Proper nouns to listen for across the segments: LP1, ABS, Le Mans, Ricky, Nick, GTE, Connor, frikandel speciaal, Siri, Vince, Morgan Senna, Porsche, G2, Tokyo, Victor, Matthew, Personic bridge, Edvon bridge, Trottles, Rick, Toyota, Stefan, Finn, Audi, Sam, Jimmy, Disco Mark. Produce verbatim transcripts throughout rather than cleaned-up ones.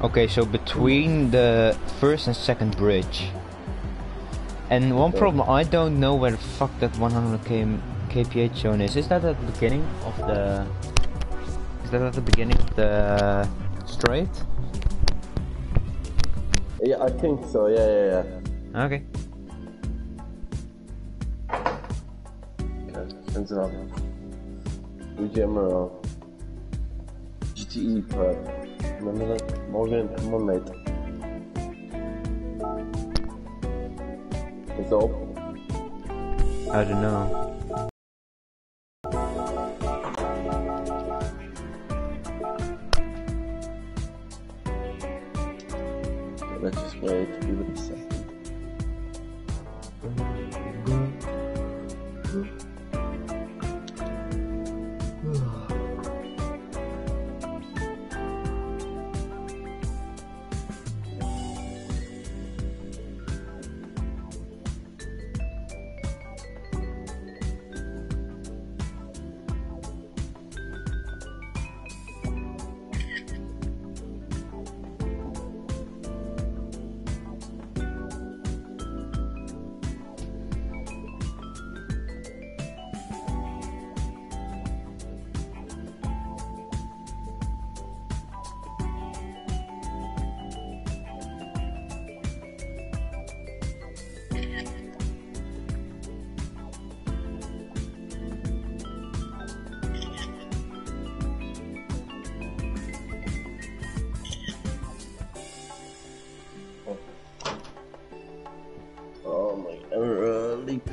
Okay, so between the first and second bridge. And one problem, I don't know where the fuck that one hundred K P H zone is. Is that at the beginning of the... Is that at the beginning of the straight? Yeah, I think so, yeah, yeah, yeah. Okay. Okay, turns it up. Fuji Emerald. G T E prep. Remember that? Morgan, come on, mate. It's open. I don't know. Let's just wait, give it a second.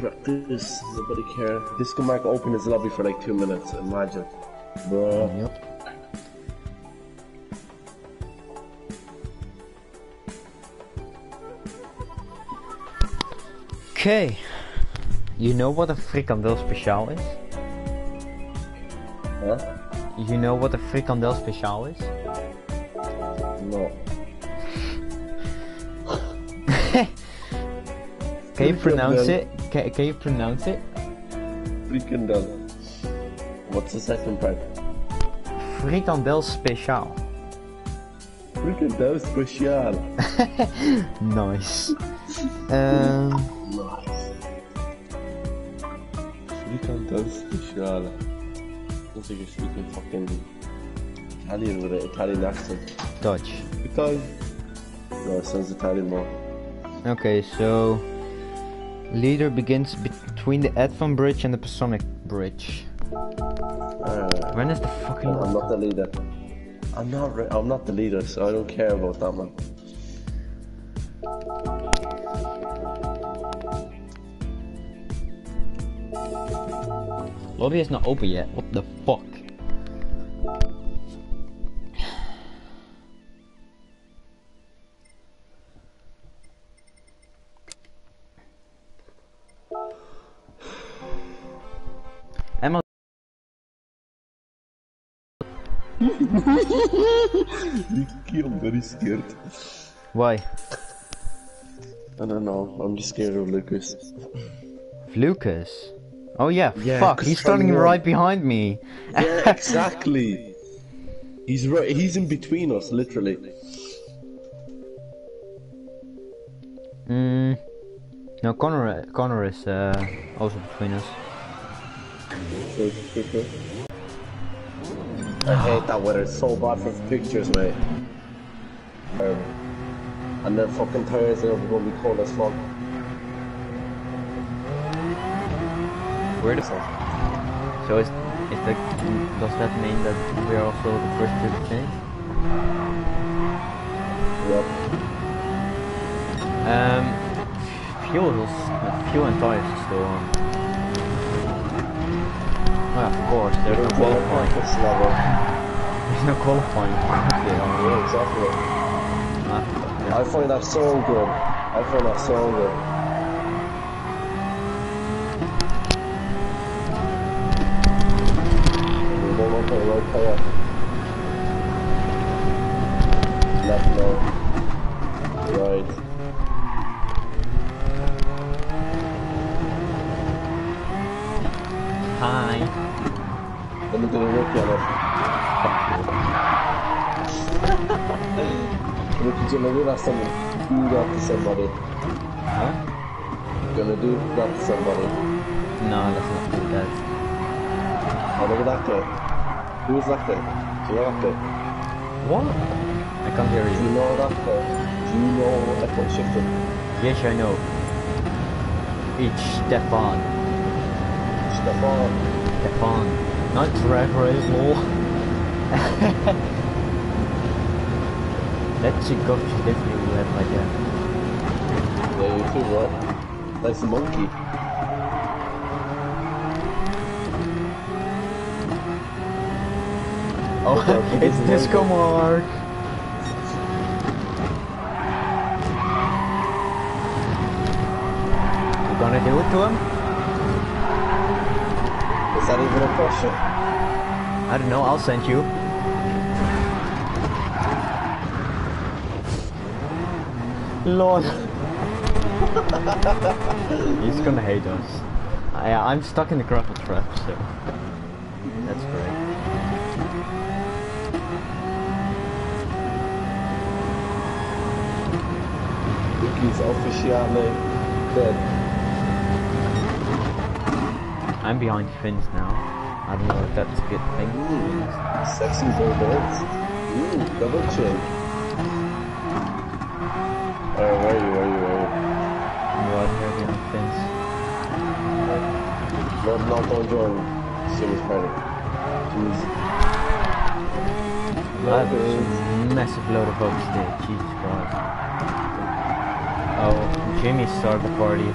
Practice, nobody care. Disco Mark opened his lobby for like two minutes, imagine. Bruh. Yep. Okay. You know what a frikandel speciaal is? Huh? You know what a frikandel speciaal is? No. Can you pronounce it? Can, can you pronounce it? Frikandel. What's the second part? Frikandel speciaal. Frikandel speciaal. Nice. um. Nice. Frikandel speciaal. I think you're speaking fucking Italian with an Italian accent. Dutch. Italian. No, it sounds Italian more. Okay, so. Leader begins between the Edvon bridge and the Personic bridge. Uh, when is the fucking... I'm not the leader. I'm not re I'm not the leader, so I don't care about that, man. Lobby is not open yet, what the fuck? Ricky, I'm very scared. Why? I don't know, I'm just scared of Lucas. Lucas? Oh yeah, yeah fuck, he's standing right behind me. Yeah, exactly. He's right, he's in between us, literally. Mm. No, Connor, Connor is uh, also between us. I hate that weather, it's so bad for pictures, mate. Um, and then fucking tires are gonna be cold as fuck. Where the fuck? So is, is that, does that mean that we are also the first to the finish? Yep. Um, fuel, uh, fuel and tires is still on. Well, of course, there's no qualifying. There's no qualifying. Yeah, exactly. Ah, yeah. I find that so good. I find that so good. We don't want the right tire. Left, no. Right. Hi. I'm gonna do the work on it. Ricky, Jimmy, do that somebody. Do that to somebody. Huh? You're gonna do that to somebody. No, that's not good, guys. Oh, look at that clip. Who's that clip? Do you know that clip? What? I can't hear you. Do you know that clip? Do you know what that clip shifted? Yes, I know. It's Stefan. Stefan. Stefan. Not driver anymore. Let's go to this new web right there. Yeah, you too, right? That's a monkey. Oh, it's Disco Mark! We're gonna do it to him? Is that even a Porsche? I don't know, I'll send you. Lord! He's gonna hate us. I, I'm stuck in the gravel trap, so... That's great. He's officially dead. I'm behind Vince now. I don't know if that's a good thing. Ooh, sexy bulldogs. Ooh, double chin. Oh, uh, where are you? Where are you? Where are you? I'm right here behind Vince. Right. No, not on Jordan. Jimmy's fighting. Jeez. That is a massive load of folks there. Jesus Christ. Oh, Jimmy started the party.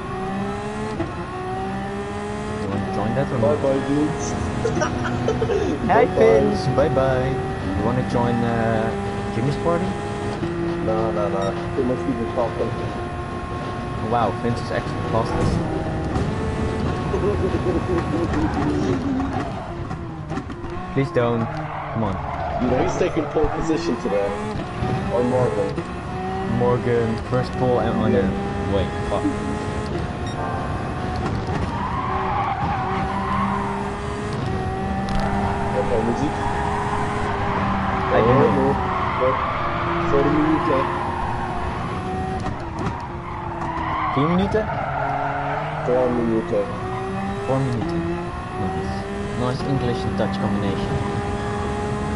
You want to join that or not? Bye bye, dudes. Hi, Pins. Bye bye. You want to join uh, Jimmy's party? No, no, no. They must be the top one. Wow, Vince is actually fastest. Please don't. Come on. You know he's taking pole position today. Or Morgan. Morgan, first pull and on yeah. the wait, fuck. Okay, music. I hear it. More, but forty minuten. Three minuten? Four minuten. Four minuten. Nice. Nice English and Dutch combination.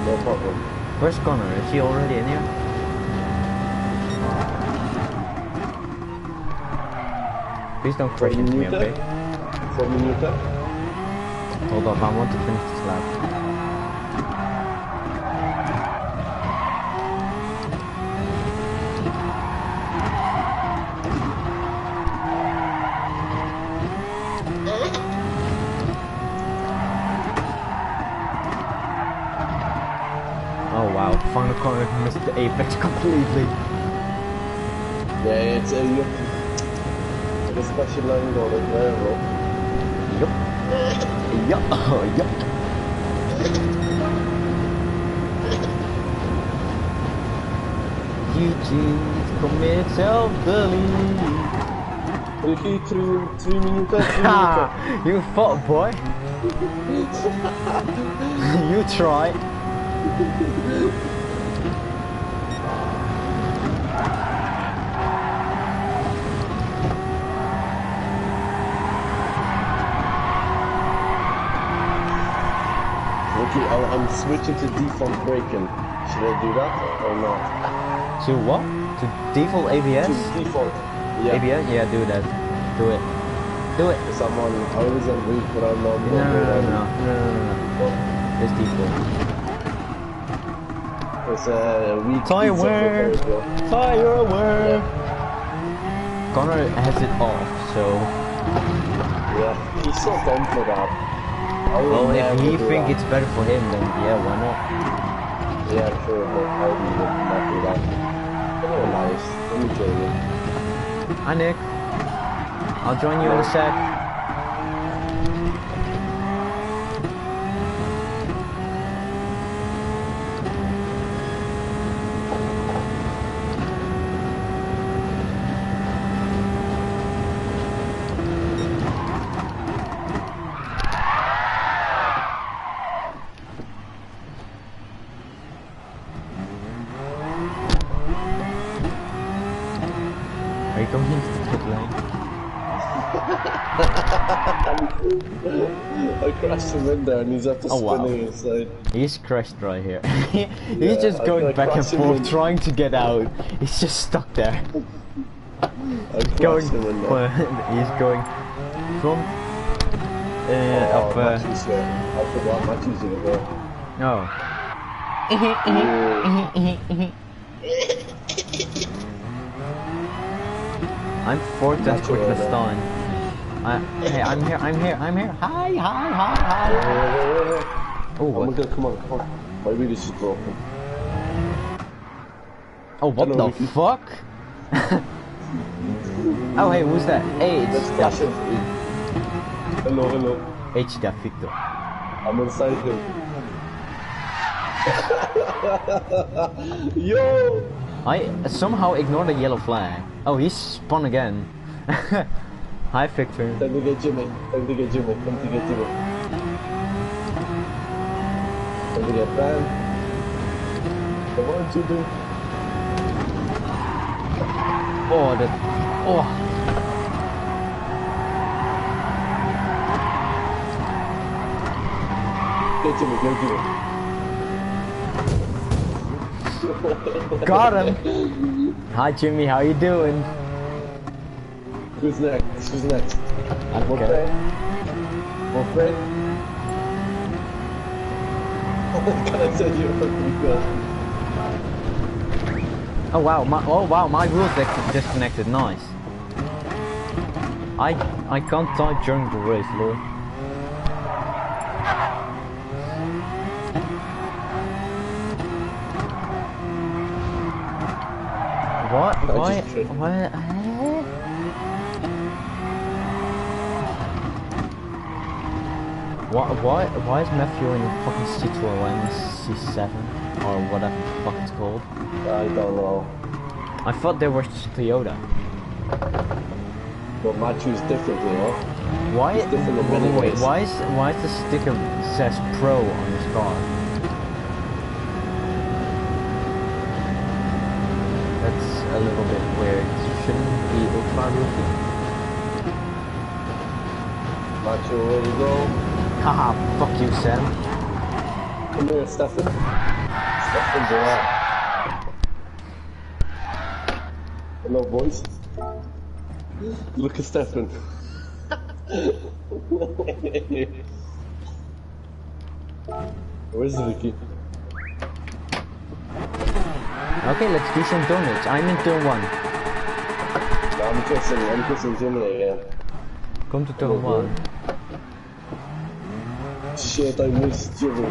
No problem. Where's Connor? Is he already in here? Please don't crash into me, okay? Four minuten. Hold up, I want to finish this lap. Oh wow, final corner missed the apex completely. Yeah, it's a uh, the special line on it, there, bro. Yup. Yup. Oh, yup. G G commit self-belief. Ricky, three, three minutes. Ha! You fuck, boy. You try. I'm switching to default braking. Should I do that or not? To what? To default A B S? To default. Yeah. A B S? Yeah, do that. Do it. Do it. Because I'm on, I always am weak, but I'm on. No, no, no, no, no, no, no. It's default. It's a weak. Fireware! Fireware! Yeah. Connor has it off, so. Yeah, he's so dumb for that. Well, if he think it's better for him, then yeah, why not? Yeah, sure, but I would not do that. Hello, nice. Let me join you. Hi, Nick. I'll join you in a sec. Are you coming into the headline? I crashed the window and he's up to oh, spinning wow. inside. He's crashed right here. he's yeah, just I, going I back and forth in. trying to get out. He's just stuck there. He's going, for, he's going from uh, oh, up. Uh, I forgot Matthew's in the road. No. I'm fourth and quick to Stein. Hey, I'm here, I'm here, I'm here. Hi, hi, hi, hi. Oh, what? Gonna, come on, come on. My wheel is just broken. Oh, what Hello, the Ricky. fuck? Oh, hey, who's that? Hey, it's that Hello, hello. It's that Victor. I'm inside him. Yo! I somehow ignored the yellow flag. Oh, he's spun again. Hi, Victor. Time to get Jimmy. Time to get Jimmy. Time to get Jimmy. Time to get banned. Come on, Jimmy. Oh, that. Oh. Get Jimmy. Get Jimmy. Got him! Hi Jimmy, how you doing? Who's next? Who's next? Okay. More friend? More friend? Can I send you a fucking gun? Oh wow, my oh wow, my wheels disconnected. Nice. I I can't type during the race, Lord. What? Why? What? What? Why? Why is Matthew in fucking C two oh one, C seven, or whatever the fuck it's called? I don't know. I thought they were Toyota. But Matthew's different, you know. Why? It's different in many ways. Why is why is the sticker says Pro on his car? A little bit where it shouldn't be ultra rookie. Not sure where to go. Haha, fuck you, Sam. Come here, Stefan. Stefan's around. Hello, boys. Look at Stefan. Where's Ricky? Okay, let's do some donuts. I'm in turn one. No, I'm kissing, I'm kissing Jimmy again. Come to turn oh, one. Boy. Shit, I missed Jimmy.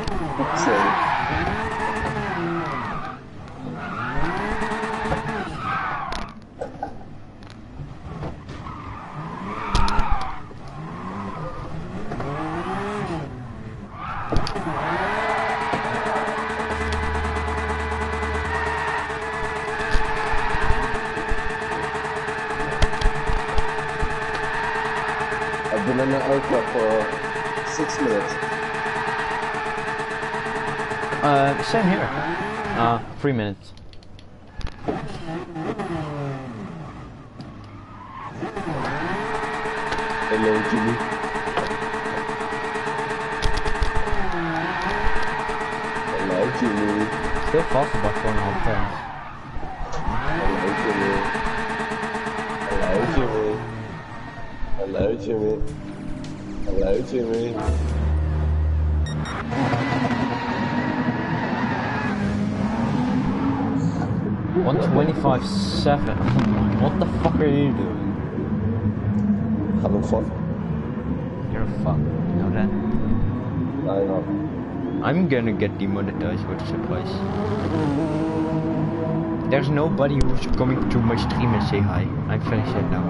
Same here. Uh, three minutes. Hello, Jimmy. Hello, Jimmy. Still fast about four and a half times. Hello, Jimmy. Hello, Jimmy. Hello, Jimmy. Hello, Jimmy. Hello, Jimmy. one twenty-five seven. What the fuck are you doing? Having fun. You're a fuck. You know that? I know. I'm gonna get demonetized with surprise. There's nobody who's coming to my stream and say hi. I'm finished it now.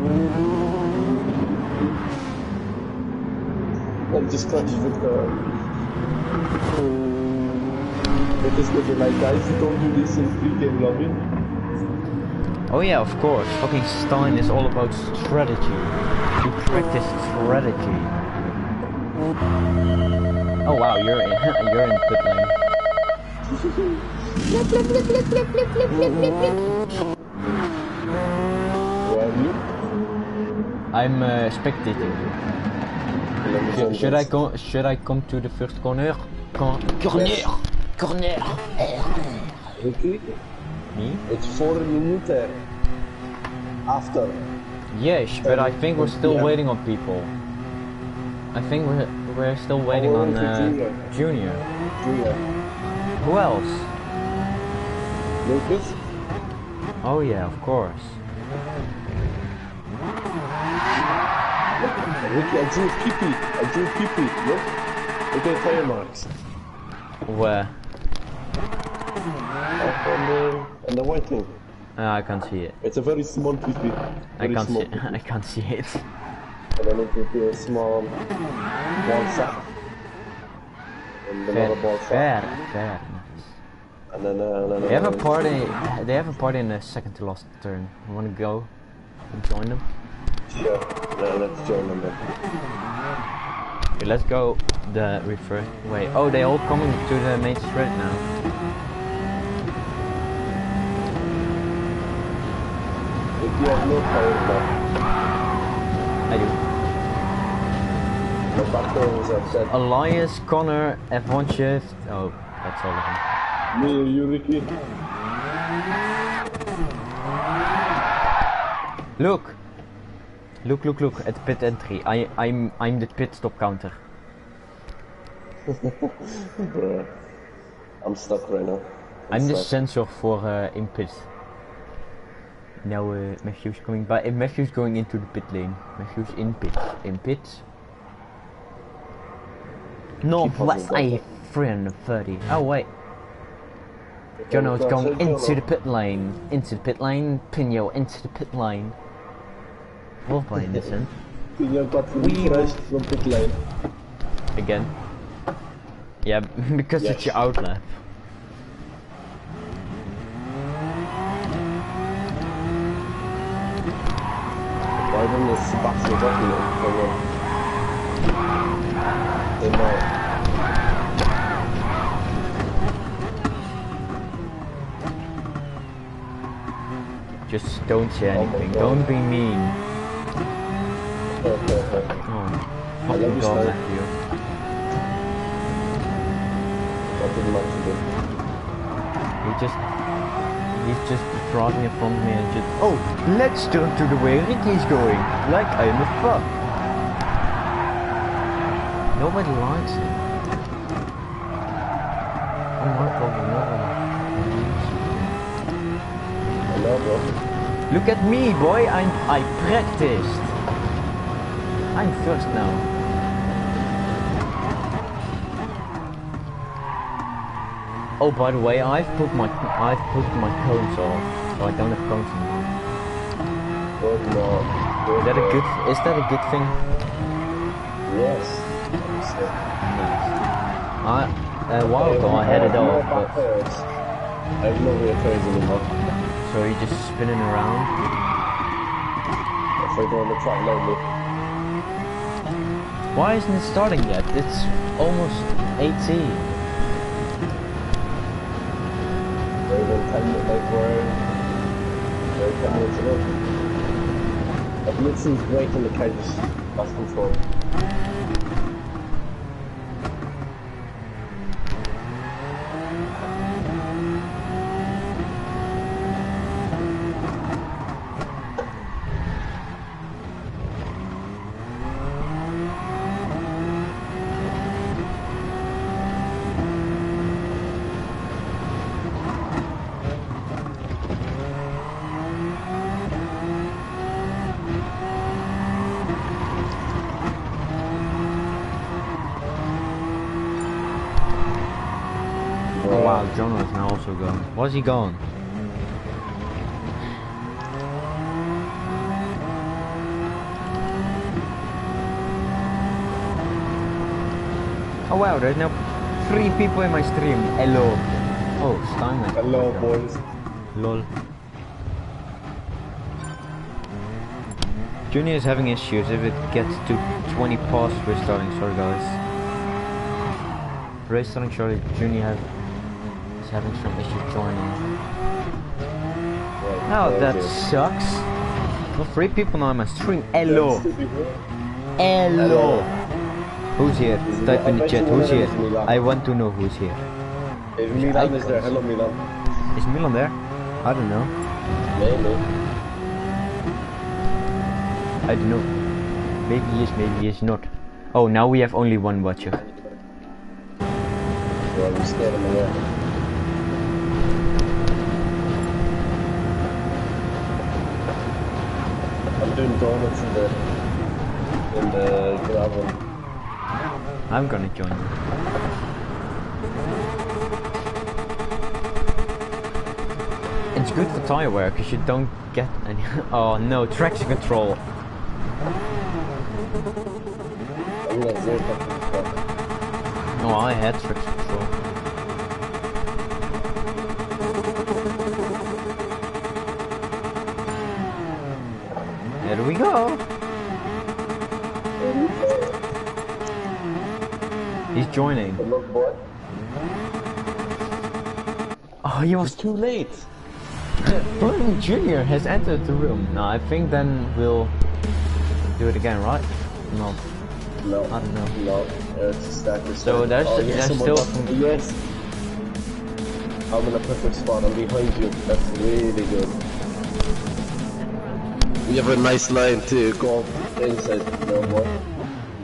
I'm just clutched with the... It is good, like guys, you don't do this in free game lobby. Oh yeah, of course. Fucking Stein is all about strategy. You practice strategy. Oh wow, you're in you're in good lane. Where are you? I'm uh, spectating. Should, should I come? Should I come to the first corner? Con corner, yes. Corner. Ricky, me? It's four minutes after. Yes, but um, I think we're still yeah. waiting on people. I think we're we're still waiting oh, on uh, junior. junior. Junior. Who else? Lucas. Oh yeah, of course. Ricky, I drew Kippy. I drew Kippy. Look. Look at fire marks. Where? Up on the, on the white thing. Uh, I can't see it. It's a very small Kippy. I can't see it. I can't see it. And then it would be a small ball sack. And another ball sack. Fair, fair. And then, uh, and then they have a party. They have a party in the second to last turn. You want to go and join them? Sure. No, let's join them. Then. Okay, let's go the reverse way. Oh, they all coming to the main street now. If you have no power back. I do. No back door is upset. Elias, Connor, Edvon shift. Oh, that's all of them. Me or you, Ricky? Look! Look, look, look at pit entry. I, I'm, I'm the pit stop counter. Bruh. I'm stuck right now. I'm, I'm the sensor for uh, in pit. Now uh, Matthew's coming by. If Matthew's going into the pit lane. Matthew's in pit. In pit. Northwest A three thirty. Oh wait. Jono is going into the pit lane, into the pit lane, Pinho into the pit lane. We'll play this in. Pinho got refreshed from pit lane. Again. Yeah, because yes. It's your outlap. Why don't you Sebastian got me for what? They know. Just don't say anything. Oh don't be mean. Okay, okay. Oh, fucking God, Matthew. Nothing much to do. He just, he just brought me in front of me and just. Oh, let's turn to the way Ricky's going. Like I'm a fuck. Nobody likes him. I'm not going nowhere. Look at me, boy! I I practiced. I'm first now. Oh, by the way, I've put my I've put my cones off, so I don't have cones anymore. Good Lord. Good is that a good? Is that a good thing? Yes. Nice. I a while ago I had it all, but I have no real cones anymore. So you're just spinning around? That's like on the track lately. Why isn't it starting yet? It's almost eighty. They've been taking it like for they've got me to look. I've literally breaking the cage. That's control. Where's he going? Oh wow, there's now three people in my stream. Hello. Oh, Stein. Hello, boys. Lol. Junior is having issues. If it gets to twenty past, we're starting. Sorry, guys. Race starting shortly. Junior has. Having some issues joining. Well, oh, that you. Sucks. For three people now in my stream. Hello. Hello. Who's here? Type in the chat. Who's here? I want to know who's here. If Milan is there. Hello, Milan. Is Milan there? I don't know. Maybe. I don't know. Maybe he is, maybe he is not. Oh, now we have only one watcher. Well, I'm scared of the I'm doing donuts in the in the gravel. I'm gonna join you. It's good for tire wear because you don't get any. Oh no, traction control. No, I had traction control. There we go! He's joining. Oh, he was too late! Burton Junior has entered the room. No, I think then we'll do it again, right? No. No. I don't know. No. It's exactly so there's, oh, yes, there's still... Got... Yes! I'm in a perfect spot. I'm behind you. That's really good. You have a nice line to go inside. No,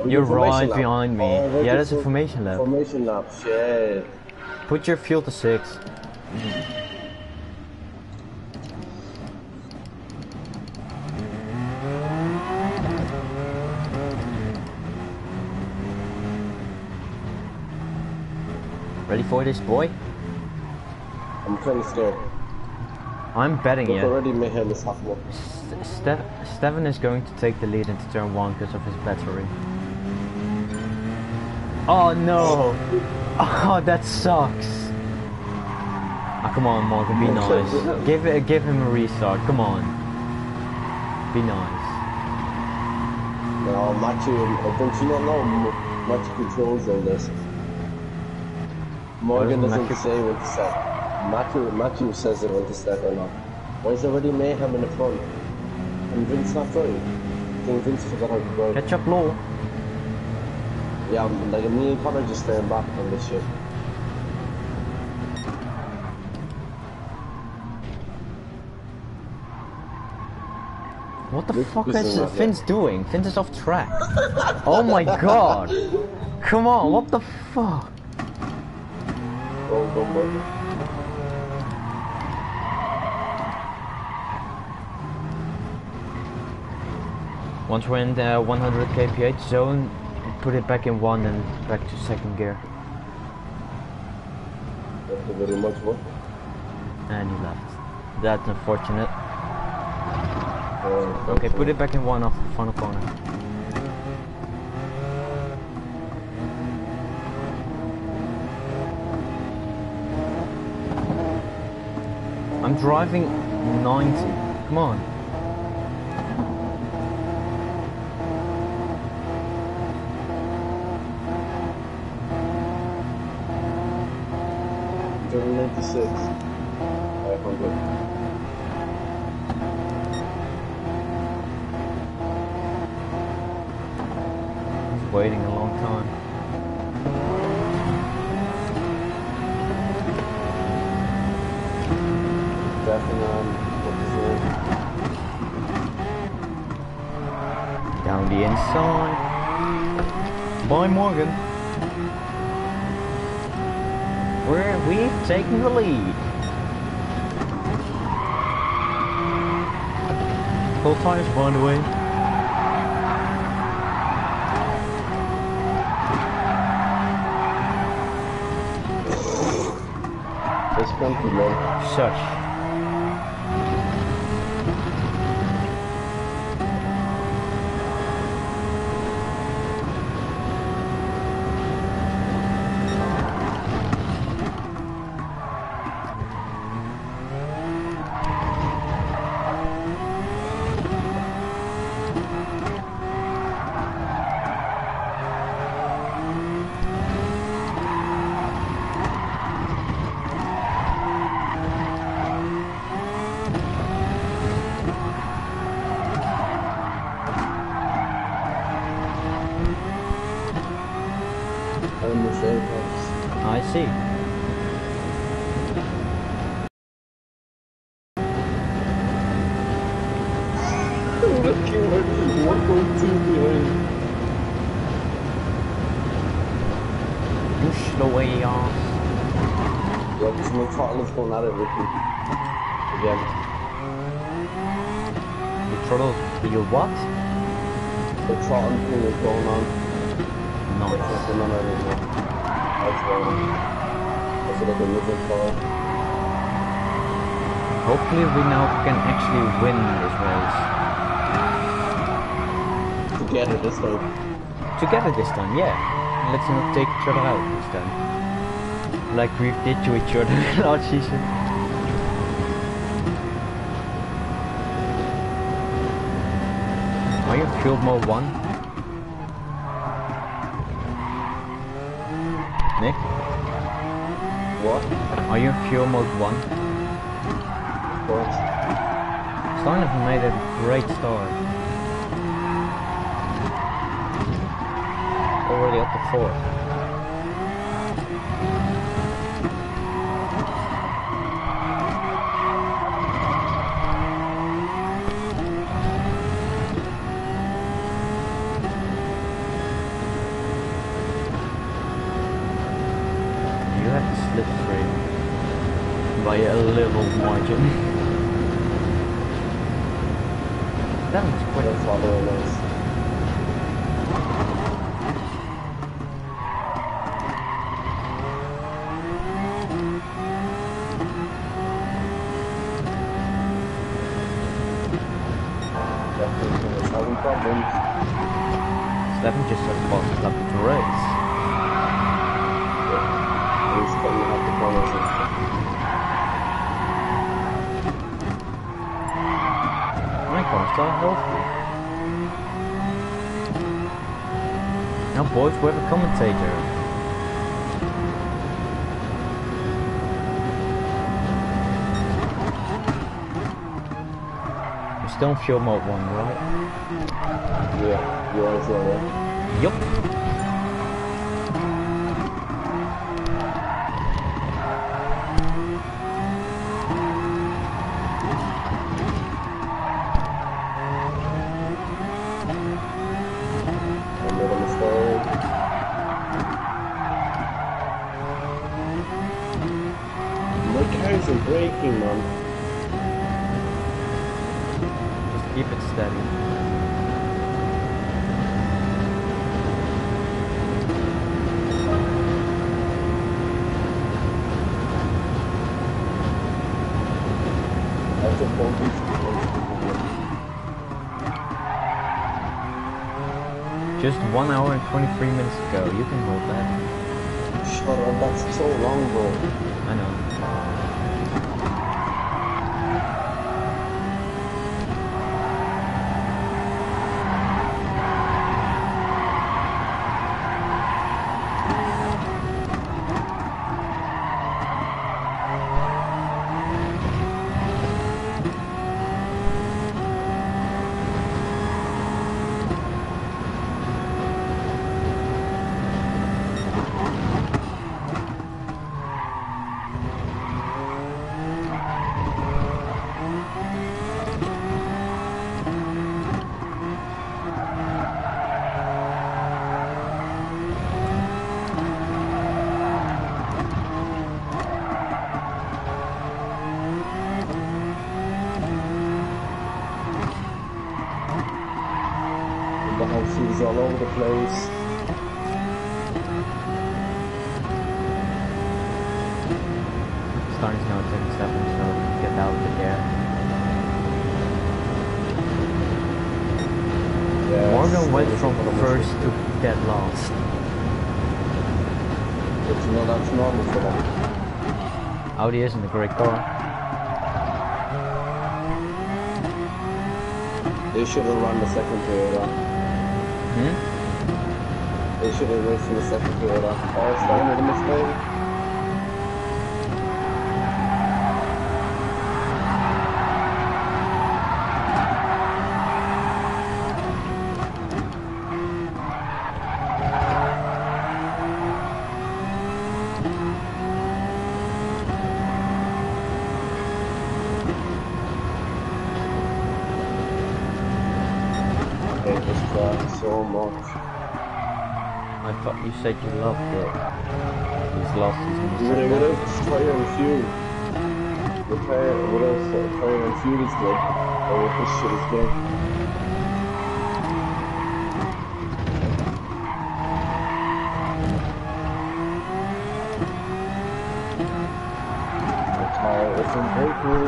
you're right lab. Behind me. Oh, yeah, that's a formation lab. Formation lab, shit. Put your fuel to six. Ready for this, boy? I'm kind of scared. I'm betting it. Already made him this half one. Ste Stefan is going to take the lead into turn one because of his battery. Oh no! Oh, that sucks! Oh, come on, Morgan, be nice. Give it, give him a restart. Come on, be nice. No, Matthew, don't you not know? Matthew controls all this. Morgan doesn't Matthew? Say what he said. Matthew, Matthew says it when to step or not. Why is already mayhem in the front? And Vince not throwing. I think Vince forgot how to throw. Catch up, lol. Yeah, I'm, like me and Connor just staying back on this shit. What the Rick fuck is right Vince there. Doing? Vince is off track. Oh my god! Come on, what the fuck? Oh, don't worry. Once we're in the one hundred kilometers per hour zone, put it back in one and back to second gear. Thank you very much, what? And he left. That's unfortunate. Uh, okay, so put it back in one off the final corner. I'm driving ninety. Come on. Six. I was waiting a long time. Definitely. Down the inside. Bye, Morgan. We're, we've taken the lead. Full tires, by the way. This country, man. Such. see. Douche the way off. Yeah, there's no Trottles going at it, Ricky. Again. The Trottles, the what? The Trottle thing is going on. Nice. That's the none of it anymore. That's going on. That's like a living car. Hopefully we now can actually win this race. Together this time. Together this time, yeah. Let's not take each other out this time. Like we did to each other last season. Are you killed more one? Nick? What? Are you fuel mode one? Of course. Stein has made a great start. Already up to four. You have to slip through by a little margin. That was quite a follow those. Stefan just has bottled up the race. Yeah, he's coming up the corners and stuff. My cars are healthy. Now boys, we have a commentator. We're still in fuel mode one, right? Yeah, you are as well, right? Yup. I made a mistake. My cars are braking, man. Just keep it steady. Just one hour and twenty-three minutes ago, you can hold that. Shut up, that's so long, bro. I all over the place. Starting now at thirty-seven, so get out of the air. Yes, Morgan went from first to dead last. It's not that's normal for them. Audi isn't a great car. They should have run the second period. Hmm? They should have raced in the second period. Oh, Stein made a mistake. so much. I thought you said you loved it. He's lost his music. Yeah, what else? Fire and fuel. Repair, what else? Fire and fuel is dead. Oh, this shit is dead. The tire isn't breaking.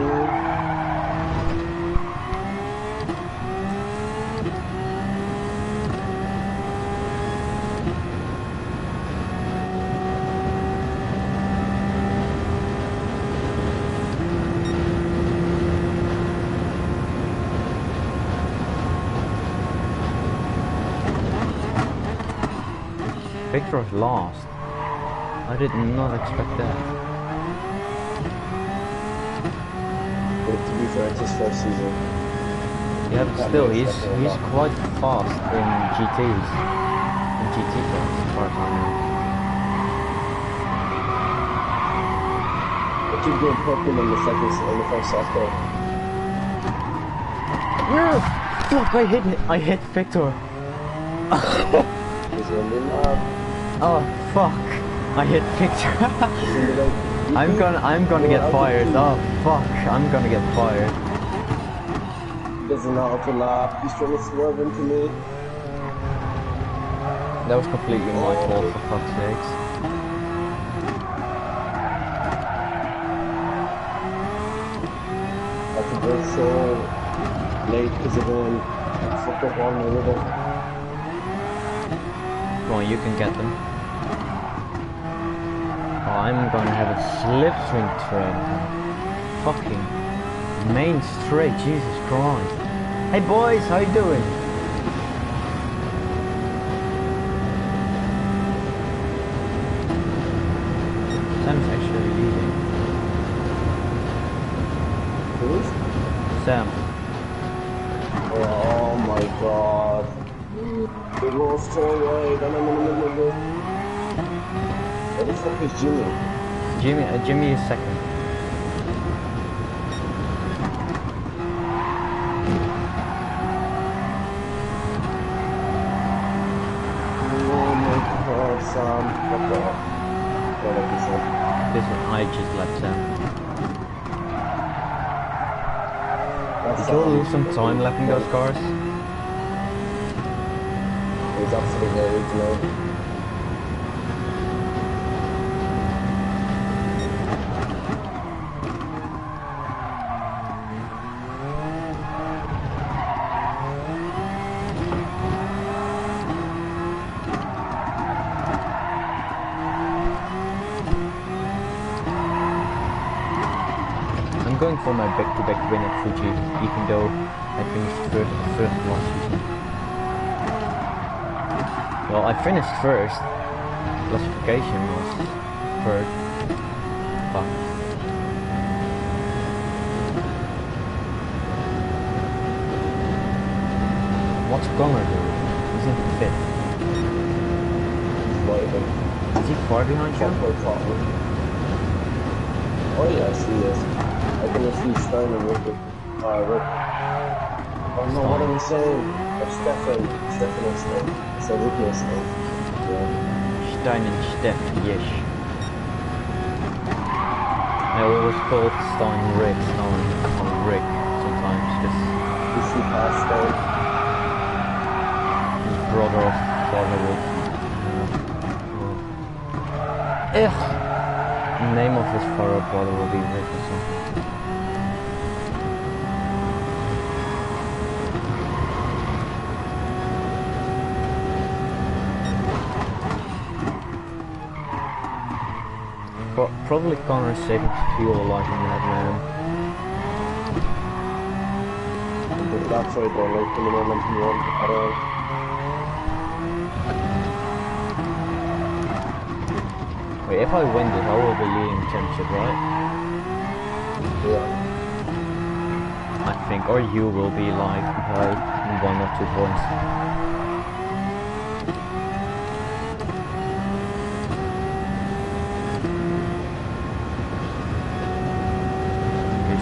Victor has lost. I did not expect that. But to be fair, it's his first season. Yeah, but still, he's he's quite fast in G Ts. In G T cars, as far as I know. I keep going purple in the second, in the first sector. No! Fuck! I hit I hit Victor. He's running up. Oh fuck! I hit picture. I'm gonna, I'm gonna get fired. Oh fuck! I'm gonna get fired. There's an auto lap. He's trying to swerve into me. That was completely my fault, for fuck's sakes. I could go so late because of all fucked up on the river. Come on, you can get them. I'm gonna have a slipstream train. Fucking main straight, Jesus Christ. Hey boys, how you doing? Sam's actually leading. Who's? Sam. Oh my god. We lost all right, and I'm in the middle of it. What the fuck is Jimmy? Jimmy, uh, Jimmy is second. Oh my god, Sam. What the fuck? What did I say? This one, I just left Sam. That's did you lose some time lapping those cars? It was absolutely original. For my back-to-back -back win at Fuji, even though I finished first, first last season. Well, I finished first. Classification was third. Fuck. What's Connor doing? He's in fifth. Is he far behind you? Oh yes, he is. I can see Stein and Rick. Uh, Rick. Oh no, what am I saying? It's Stefan. Stefan and Stein. It's a Ricky and Stein. Yeah. Stein and Stefan, yes. I always called Stein Rick, Stein or Rick sometimes. Just. You see past Stein? His brother of Father Rick. Yeah. Ugh! The name of his father brother will be Rick or something. Probably Connor saving fuel alive in that man. But that's why I don't like the moment you want at all. Wait, if I win this, I will be leading championship, right? Yeah. I think, or you will be like by one or two points.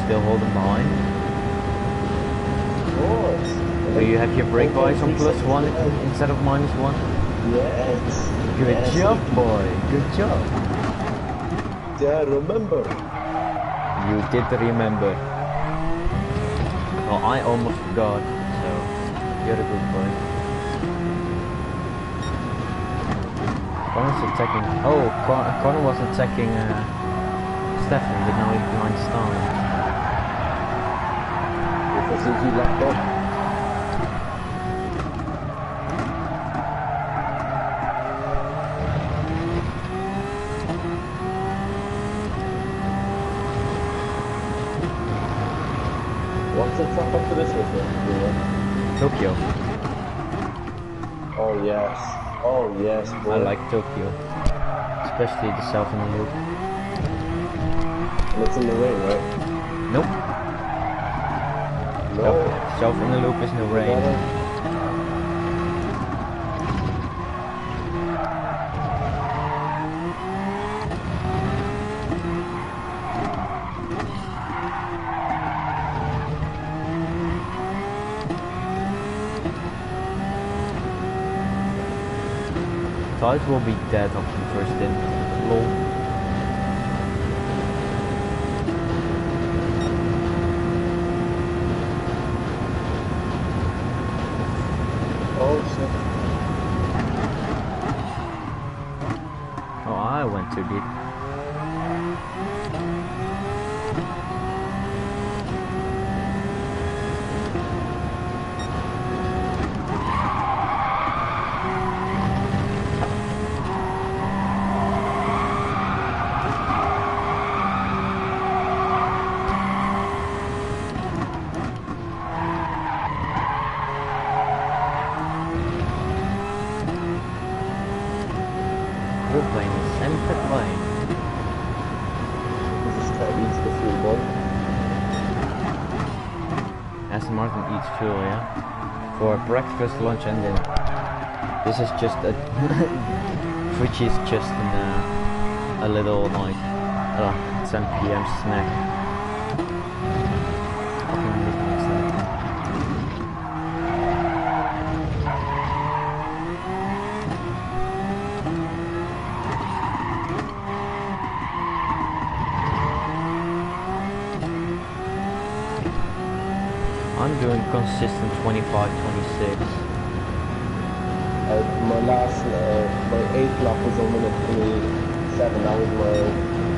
Still holding behind? Of course. Are you you have your brake boys on plus one instead of minus one? Yes. Good yes. job, boy. Good job. Yeah, remember. You did remember. Well, I almost forgot, so you're a good boy. Connor's attacking. Oh, Con Connor was attacking uh, Stefan, but now he's behind Stein. Because he left off. What this was yeah. Tokyo. Oh yes. Oh yes. Boy. I like Tokyo. Especially the south in the loop. And it's in the rain, right? Nope. No. South, south in the loop is in the rain. Thought will be dead after the first in. Lol. Oh shit. Oh, I went too deep. Breakfast, lunch, and dinner. This is just a Fuji is just an, uh, a little like uh, ten p m snack. I'm doing consistent twenty-five, twenty-six. Uh, my last, uh, my eighth lap was on minute twenty-seven. That was my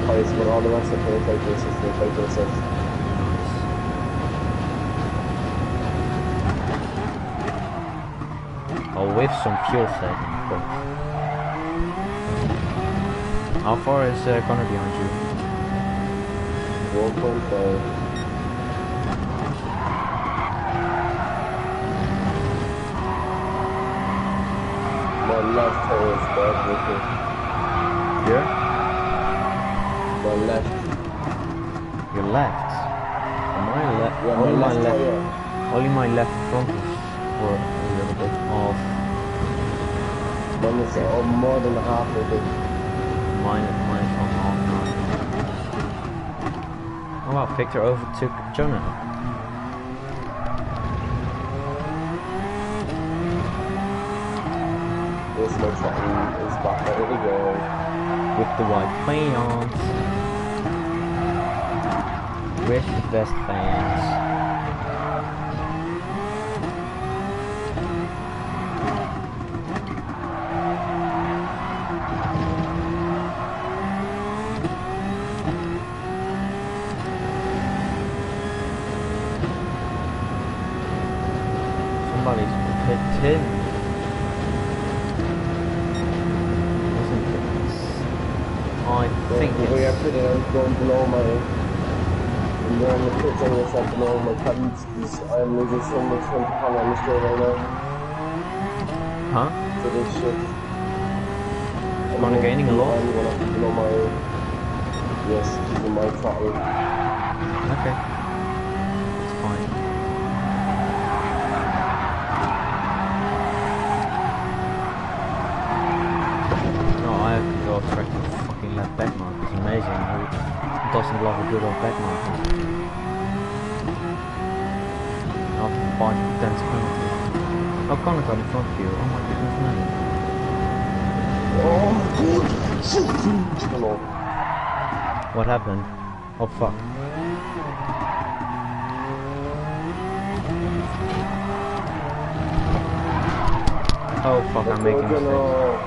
highest, but all the rest of the twenty-five, twenty-six, twenty-five, twenty-six. I'll wave some fuel setting, of course. How far is uh, Connor behind you? one point five. Left toe is bad, Ricky. Here? My left. Your left? My left? Yeah, only my left. left. Yeah. Only my left front is for a little bit off. Mine is okay. Oh, more than half of it. Mine is mine is on half now. Oh wow, Victor overtook Jonah. This looks like it's back over the road. With the white fans. With the best fans. Somebody's picked him. I'm going below my, I'm going to put on this up below my cabins because I'm losing so much time to come on the show right now. Huh? For this shit. I'm on gaining a lot? I'm going to put below my, yes, in my throttle. Okay. That's fine. No, I have to go off track to the fucking left back mark. Amazing, he doesn't love a good old back marker. After the point of ten seconds. Oh, Connor's on the front of you. Oh my goodness me. Oh, God. What happened? Oh, fuck. Oh, fuck, I'm making a mistake.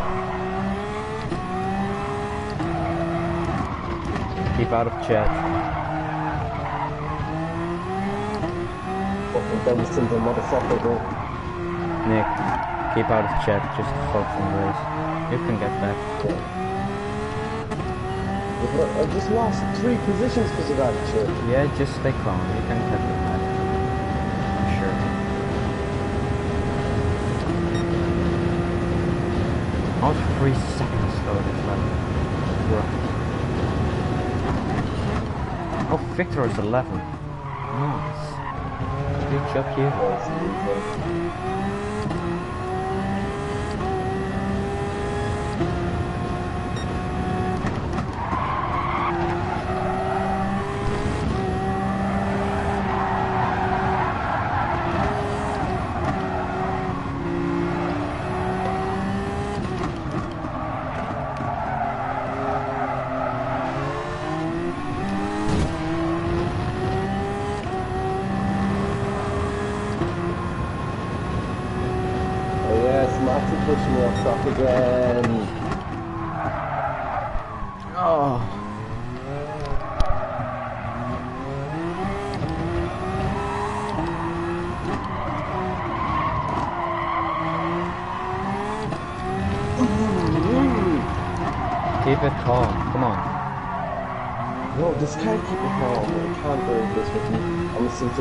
Keep out of chat. That was still the motherfucker, bro. Nick, keep out of chat, just focus on race. You can get back. Yeah. I just lost three positions because of that shit. Yeah, just stay calm. You can get it back. I'm sure. All three seconds though, this level. Oh, Victor is eleven. Nice. Good job here.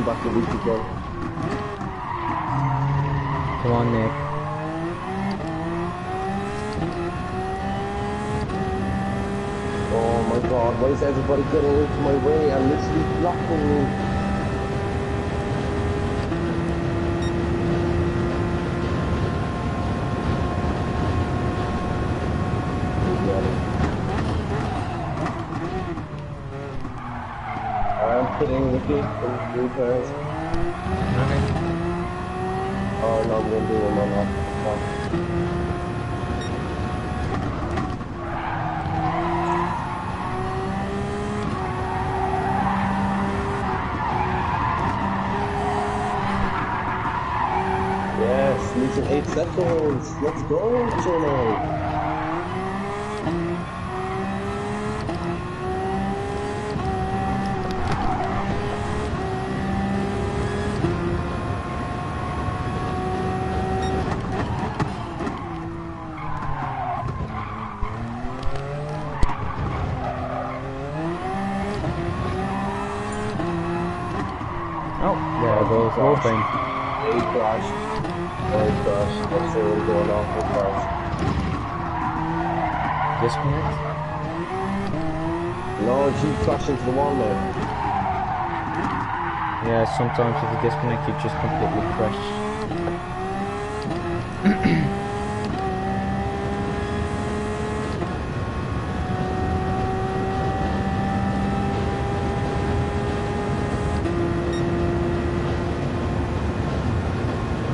Back a week ago. Come on, Nick. Oh my god, why is everybody getting into my way? I'm literally blocking me. I'm putting Ricky. Repairs. Okay. Oh no, I'm gonna do one more. No. Yes, losing eight seconds. Let's go, Trottles. Crash into the wall there. Yeah, sometimes if you disconnect, you just completely crash.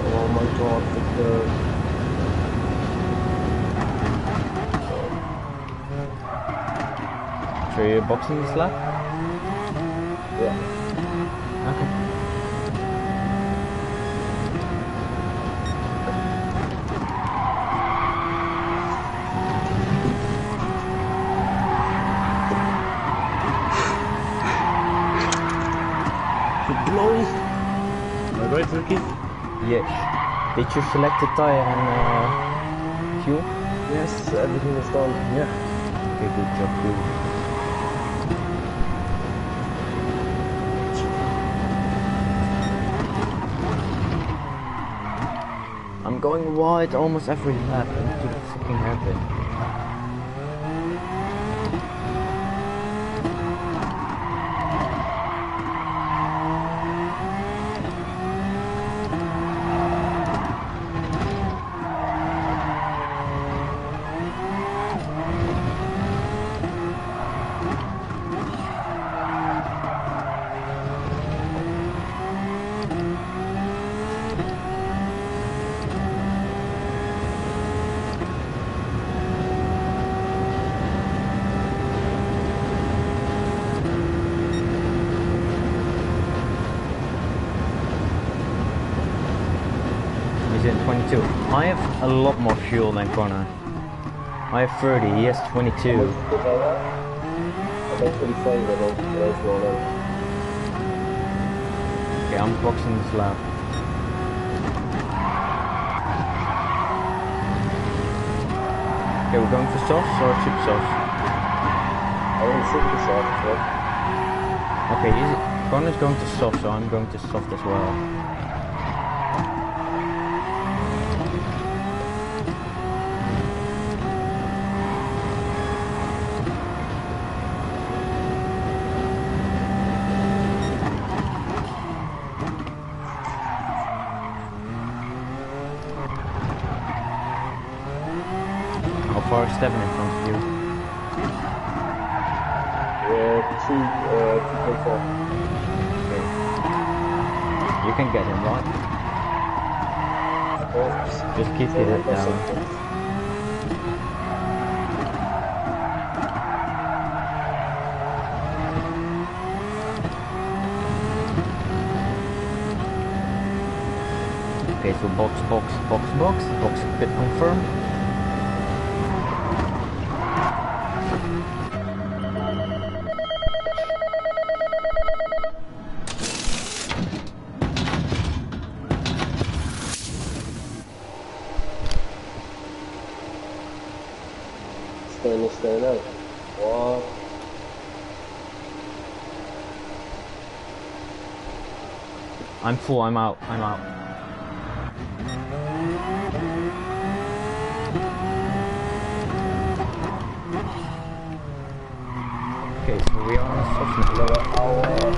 Oh my god, Victor. Are you boxing this lap? Yeah. Okay. Good glory. All right, Ricky? Yes. Did you select the tire and uh, fuel? Yes, everything is done. Yeah. Okay, good job, dude. Going wide almost every lap into the fucking happen. is at twenty-two. I have a lot more fuel than Connor. I have thirty, he has twenty-two. Okay, I'm boxing this lap. Okay, we're going for sauce or chip sauce? I want chip sauce, right? Okay, is it? Connor's going to soft, so I'm going to soft as well. Stefan in front of you. Yeah, two, uh, two point four. Okay. You can get him, right? Oh, just, just keep your head down. Okay, so box, box, box, box, box, pit confirmed. I'm full, I'm out, I'm out. Okay, so we are on a soft lower hour.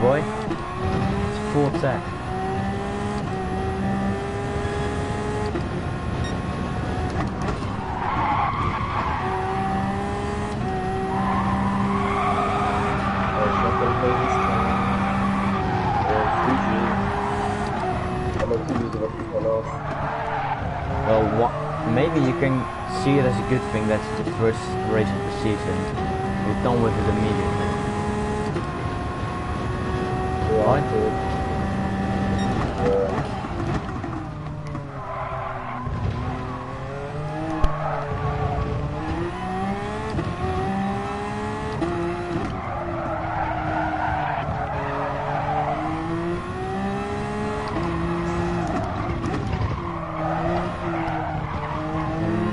Boy, it's full attack. Well, what? Maybe you can see it as a good thing. That's the first race of the season. We're done with it immediately. Right. And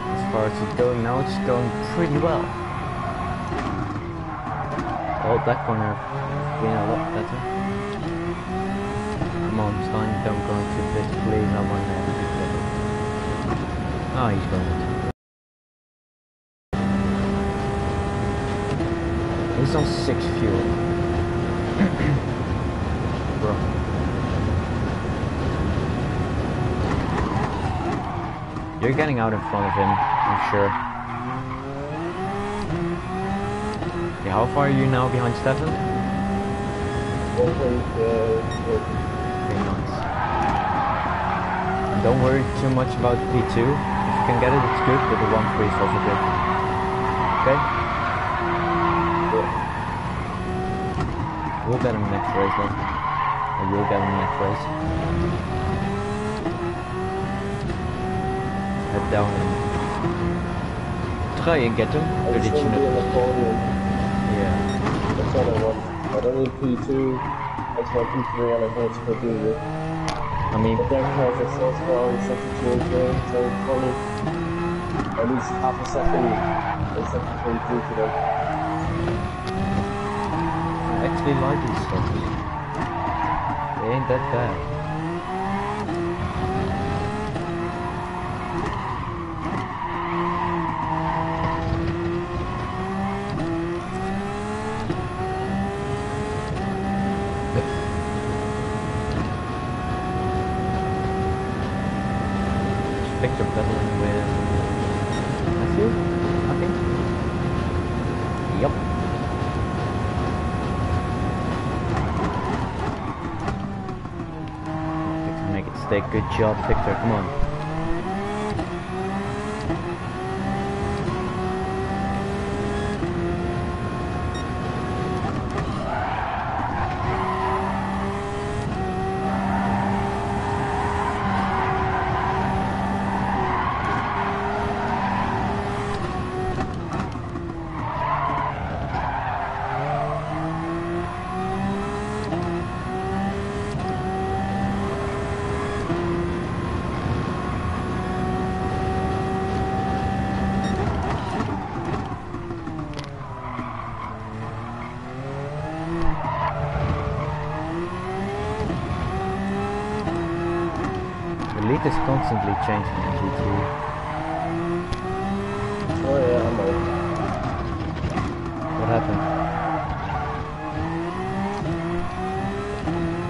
as far as it's going now, it's going pretty well. Oh, that corner has been a lot better. Come on, Stein, don't go into this, please. I want to have a good day. Oh, he's going. He's on six fuel. Bro. You're getting out in front of him, I'm sure. Okay, how far are you now behind Stefan? Okay, uh, don't worry too much about P two. If you can get it, it's good, but the one three is also good. Okay? We'll get him the next race, then. Or you'll get him the next race. Head down and try and get him. Or did you know? Yeah. That's what I want. I don't need P two, I just want P three and I want to go do it. I mean... But their cars are so strong, such a change game, so it's only at least half a second is such a change game to them. I actually like these stuff. They ain't that bad. Victor battling with Matthew, I think. Yep. Victor make it stay. Good job, Victor. Come on. It's constantly changing in G T E. Oh yeah, I'm old. What happened?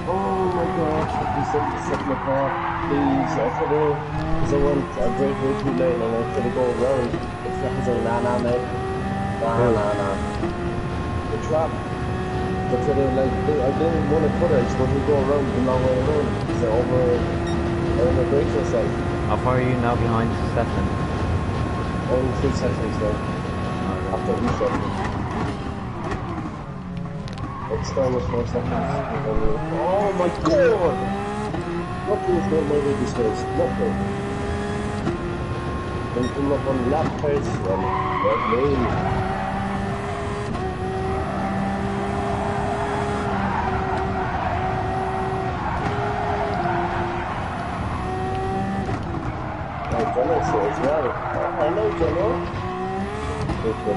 Oh my gosh, if you set, set my car, please, I could do, because I want a great rookie lane and I could go around. It's like it's a na-na, mate. Na-na-na. The trap. But I didn't, like, I didn't want to put it, I just wanted to go around the long way around, because I over... How far are you now behind Stefan? Only three seconds though. Oh, after we shot. It's still with four seconds. Oh my god! Nothing is going to make this race. Nothing. Then come up on lap pace. Well, not me. As well. Oh, hello, Jimmy. Okay.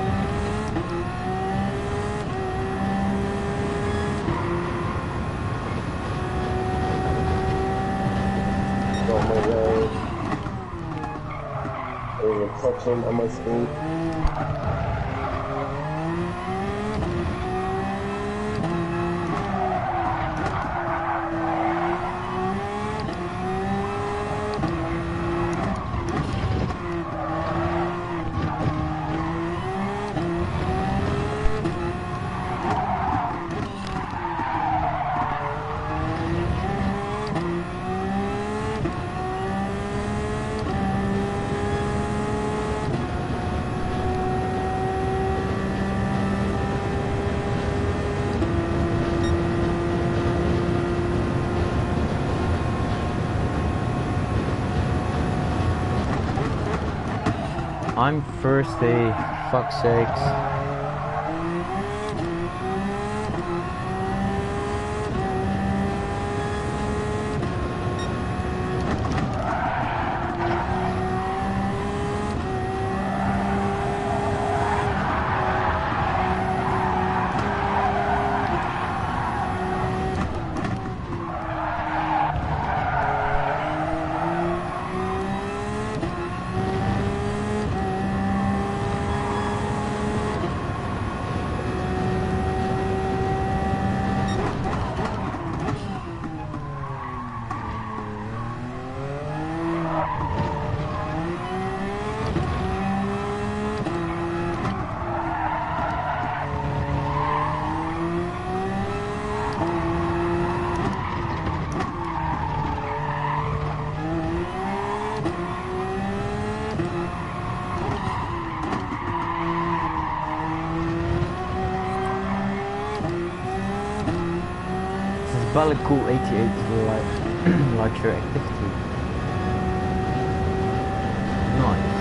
Oh my god. There was a touching on my screen. I'm thirsty, fuck's sakes. Balakul eighty-eight like luxury activity. Nice.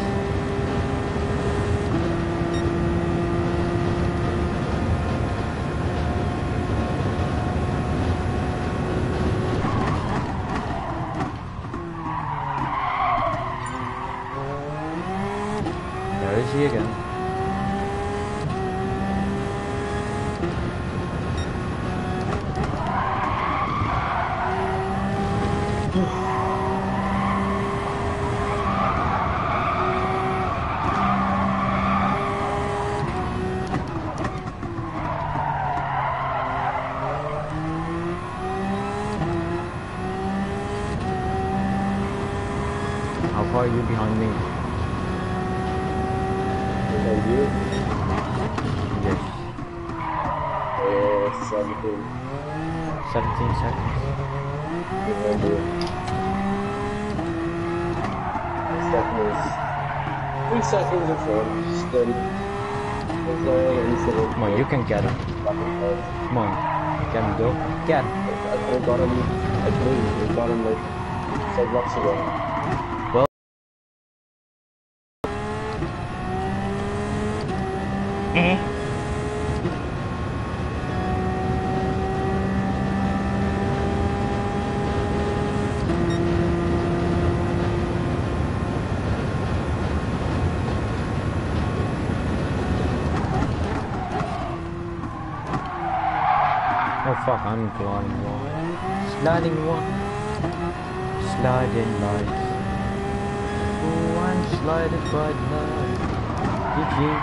Come on, you can get him. Come on, get him, go. Get him. I got him, I believe, we got him like five blocks ago. Well, eh. Fuck, I'm gliding one. Sliding one. Sliding lights. Oh, I'm sliding by night. Did you?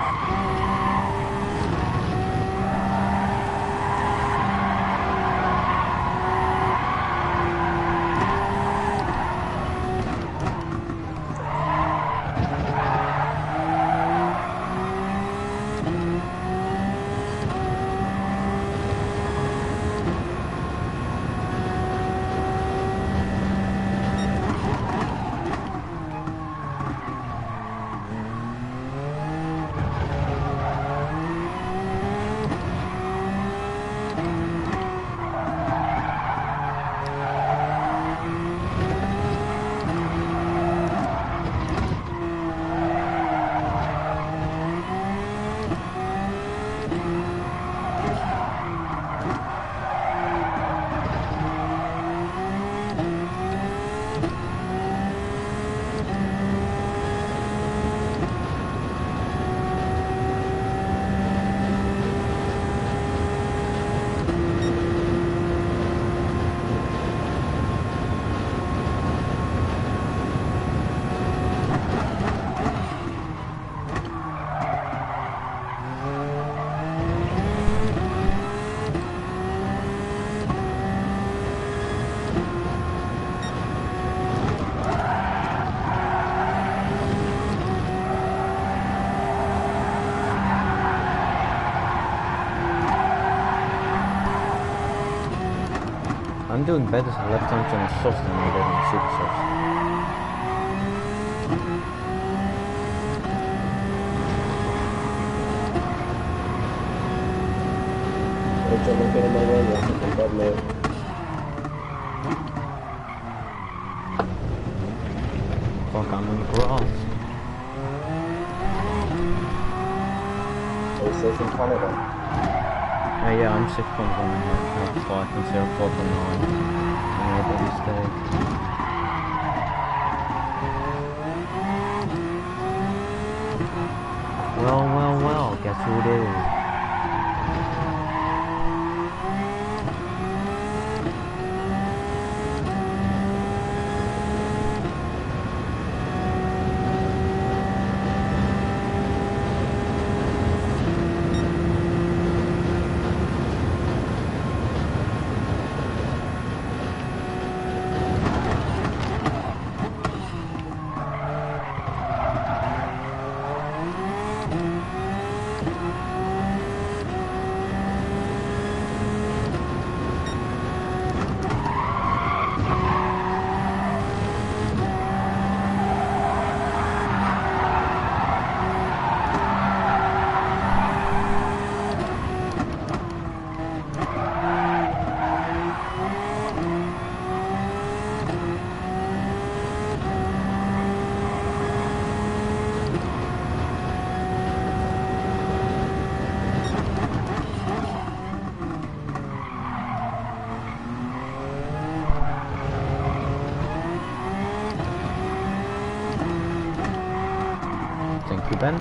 I'm doing better as a left hand turn soft than I did on super soft. Fuck, I'm on the grass. Are you safe in Canada? Uh, yeah, I'm six point one and I'm five and zero four point nine. I made that mistake. Well, well, well. Guess who it is? happen.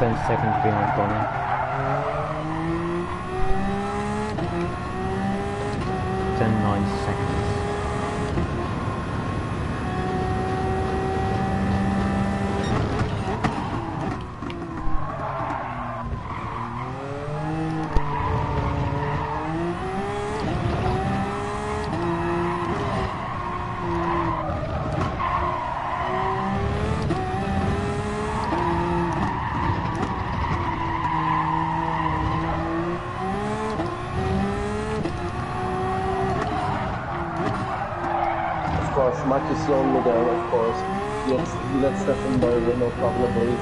ten seconds behind Connor. ten, nine seconds. Is only there, of course. Yes, let's step in by the no problem, please.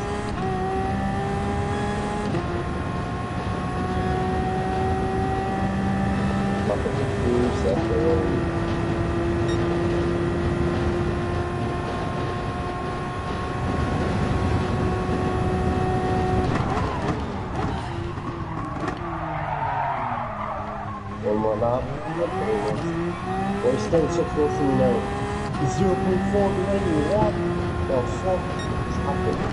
One more lap. We're still so close in now. zero point four behind me, what the fuck is happening?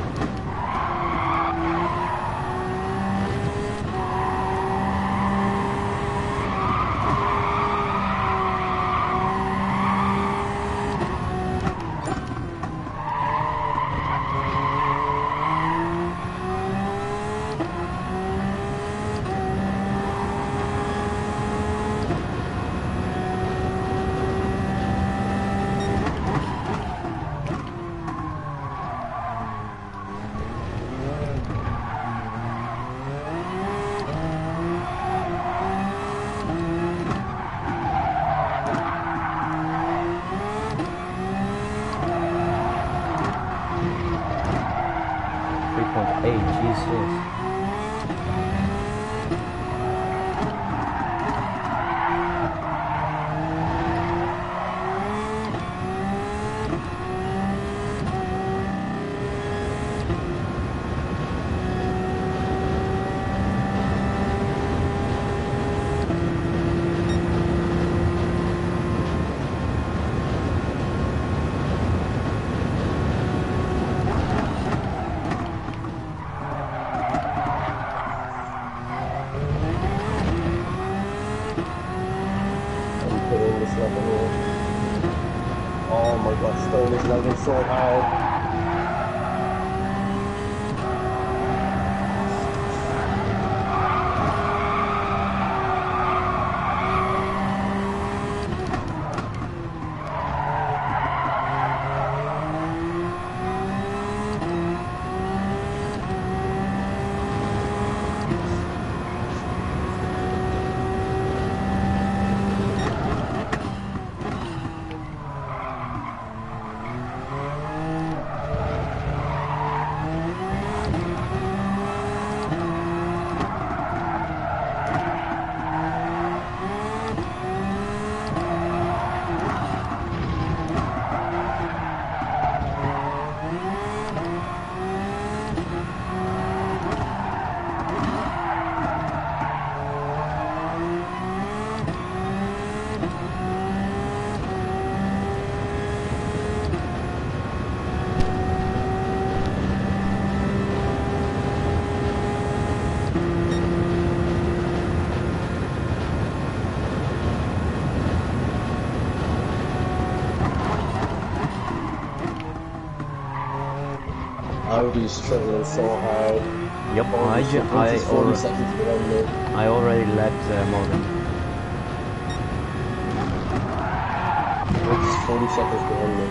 So hard. Audi struggling so hard. Yep, oh, I, I, already, I already let uh, Morgan. It's forty seconds behind me.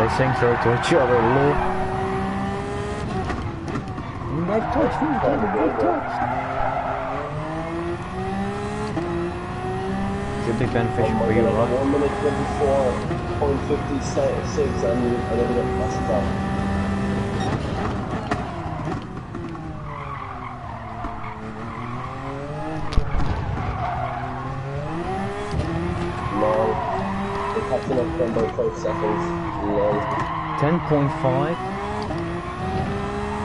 They sing so to each other, Lou. You might touch me, you might touch. Should be beneficial for you, right? one minute twenty-four point five six, I need a little bit faster. ten point five seconds. Lol. ten point five?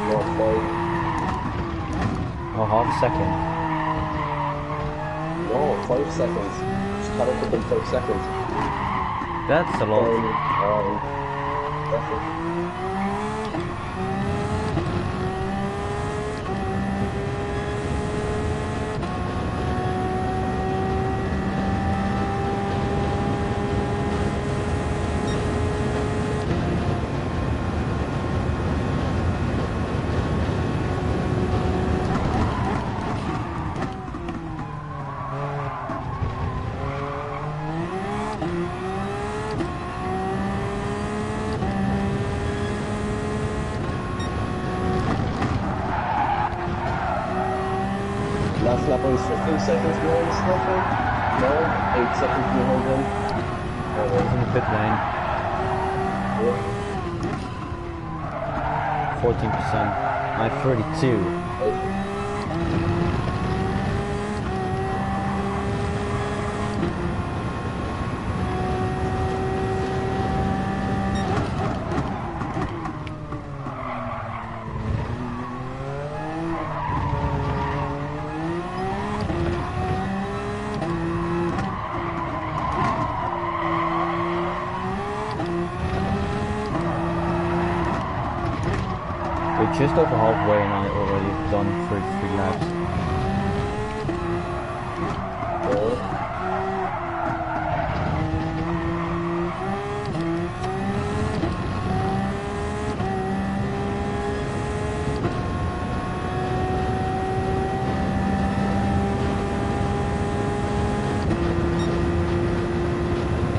Not five. Oh, half a second. No, five seconds. Just cut it within five seconds. That's a lot. Um, um, that's it. fifteen seconds behind Stefan. No, eight seconds behind him. Oh, he's in the pit lane. Yeah. fourteen percent. I'm thirty-two. Eight. Just over halfway and I already done three, three laps. Oh.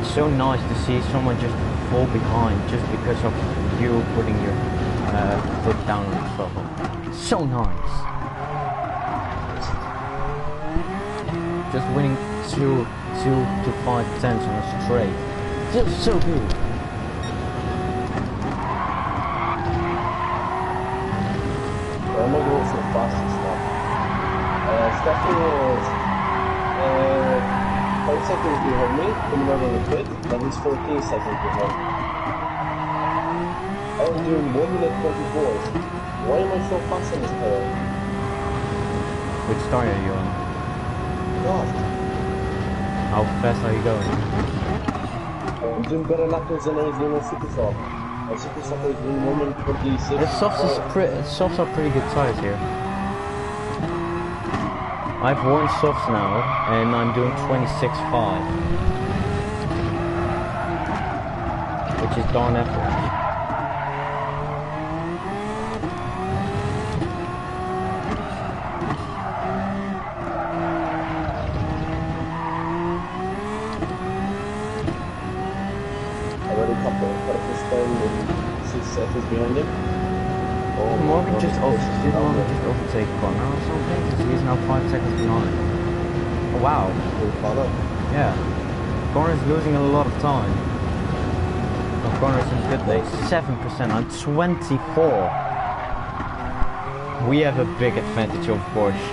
It's so nice to see someone just fall behind just because of you putting your Uh, put down on the throttle. So nice. Just winning two, two to five tenths on a straight. Just so good. I'm not going so fast and stuff. Uh, Stefan is uh, five seconds behind me. Coming out of the pit, that is fourteen seconds behind. I'm doing one minute twenty-four. Why am I so fast in this car? Which tire are you on? God. How fast are you going? I'm doing better laps than I was doing on Superstar. I think it's like a one twenty-six. The softs, is pre softs are pretty good size here. I've worn softs now, and I'm doing twenty-six point five. Which is darn effort. Behind him. Oh, Morgan just did Morgan just overtake Connor or something? He's now five seconds behind. Oh, wow. Yeah. Connor's losing a lot of time. Well, Connor's in good day. seven percent on twenty-four. We have a big advantage of Porsche.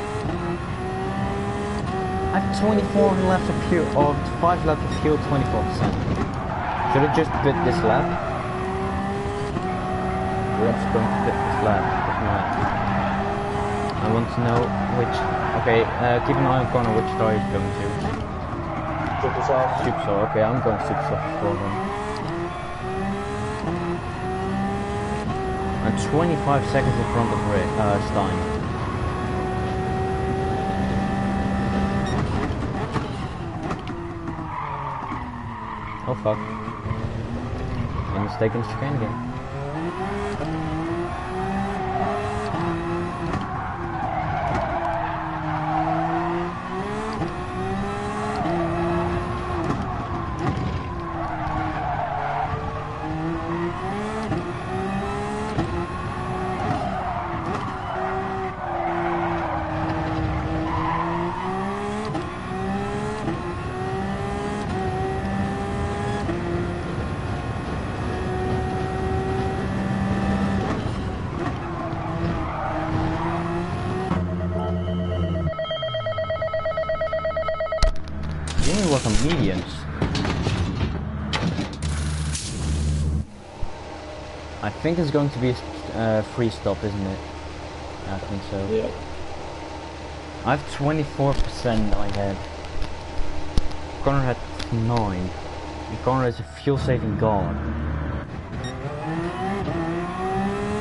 I have twenty-four left of fuel, or five left of fuel, twenty-four percent. Should I just bid this lap? Let's go to this lap of mine. I want to know which... Okay, uh, keep an eye on Connor, which star he's going to. Super soft. Super soft, okay, I'm going super soft for him. And twenty-five seconds in front of Rick, uh, Stein. Oh fuck. I'm mistaken the chicane again. I think it's going to be a uh, free stop, isn't it? I think so. Yeah. I have twenty-four percent I had. Connor had nine. And Connor is a fuel-saving god.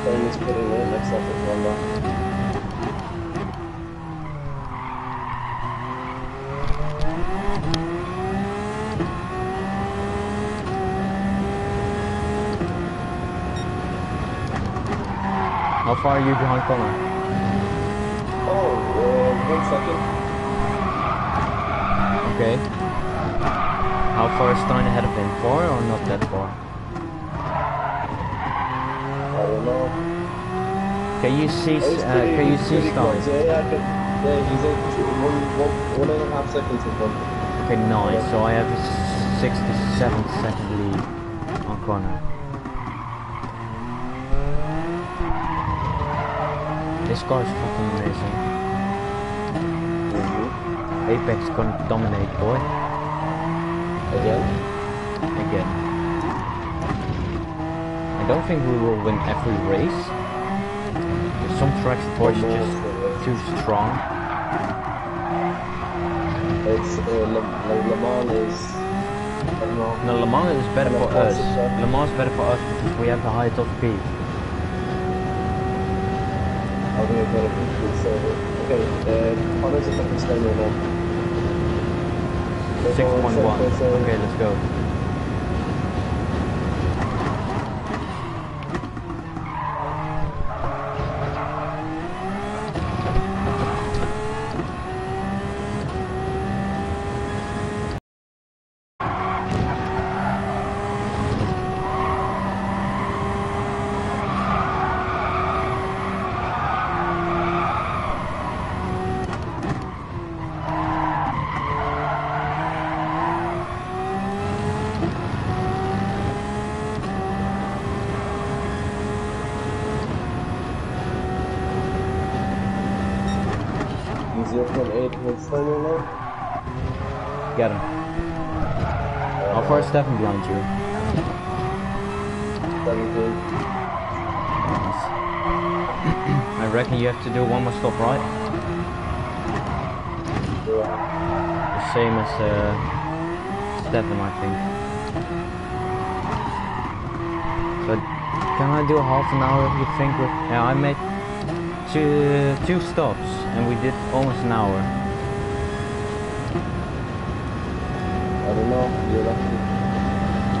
Finn is putting in next lap as well now. How far are you behind Connor? Oh, uh, one second. Okay. How far is Stein ahead of him? Far or not that far? I don't know. Can you see? Oh, uh, pretty, can you see Stein? Yeah, yeah, I can. Yeah, he's in one, one, one and a half seconds in front. Okay, nice. Yeah. So I have a sixty-seven second lead on Connor. This car is fucking amazing. Mm-hmm. Apex is gonna dominate, boy. Again? Again. I don't think we will win every race. There's some tracks Porsche oh, just yeah. too strong. It's uh, Le, Le, Le Mans is... Le no, Le Mans is better Le for Le us. Le Mans is better for us because we have the high top speed. I think I've got a complete server. Okay, uh, how much is I can spend right now? six point one. Okay, let's go. Get him. Uh, How far is Stefan behind you? seventeen. Nice. I reckon you have to do one more stop, right? Yeah. The same as uh, Stefan, I think. So Can I do half an hour, you think? Yeah, I made two, two stops and we did almost an hour. I don't know, you're lucky.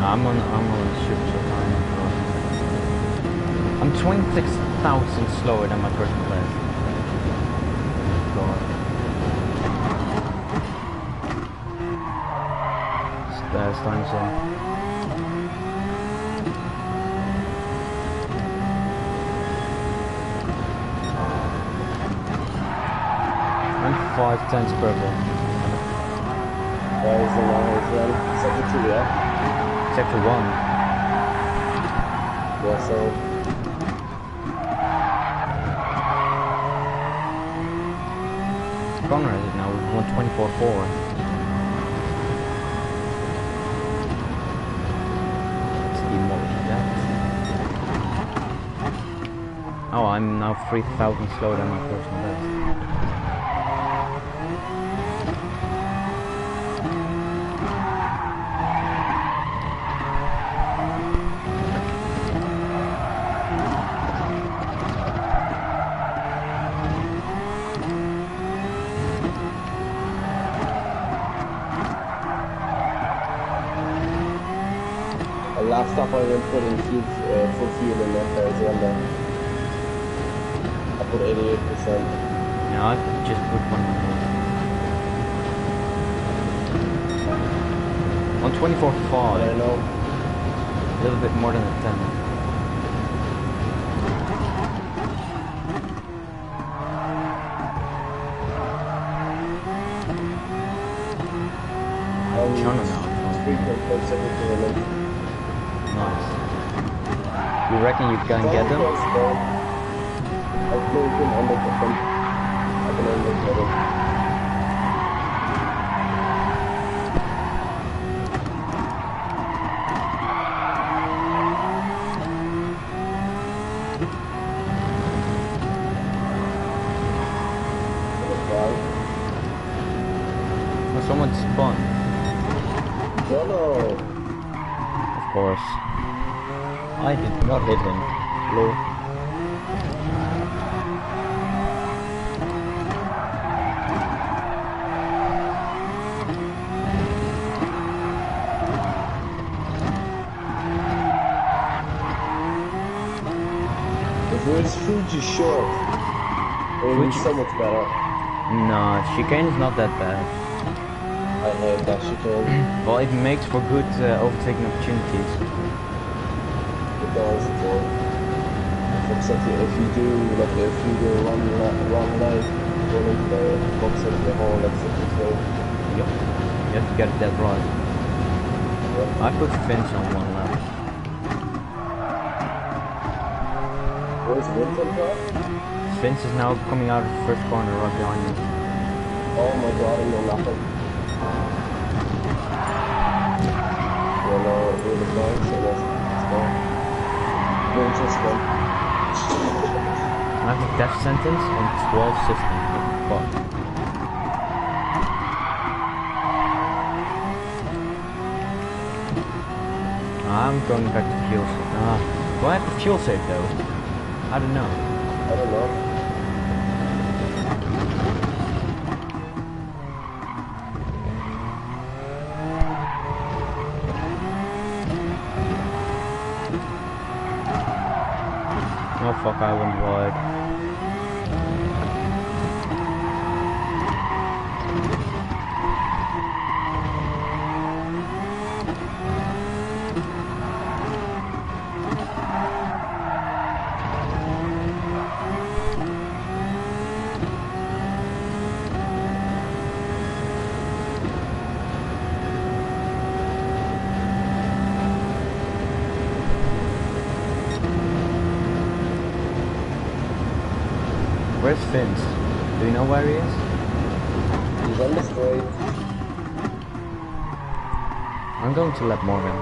I'm on, I'm on the ship, so I'm twenty-six thousand slower than my first place. God. There's time zone. I'm five tenths purple. That is the one as well. Sector two, yeah? Sector one. Yeah, so... Connor is it now with one twenty-four point four. Oh, I'm now three thousand slower than my personal best. The last stop I went for in fuel, uh, for fuel in Arizona. eighty-eight percent. No, I could just put one on one twenty-four point five. I know. A little bit more than a ten. How are you? Nice. You reckon you can get them? I can only get it. Oh, someone spawned. Yellow! Of course. I did not hit him. Blue. Where's Fuji short? It would be so much better. Nah, chicane's not that bad. I hate that chicane. Well, it makes for good uh, overtaking opportunities. It does, it does. Except if you do, like if you do one wrong life, you're in the box of the hole, except it's way. Yep, you have to get that right. Yep. I put Vince on one lap. Where's Victor from? Vince is now coming out of the first corner right behind me. Oh my god, I know nothing. Well, no, we're the flag, so let's, let's go. Vince is gone. I have a death sentence and twelve systems. Fuck. I'm going back to fuel save. Ah, do I have to fuel save though? I don't know. I don't know. Oh fuck, I went wide. Where's Vince? Do you know where he is? He's on the street. I'm going to let Morgan.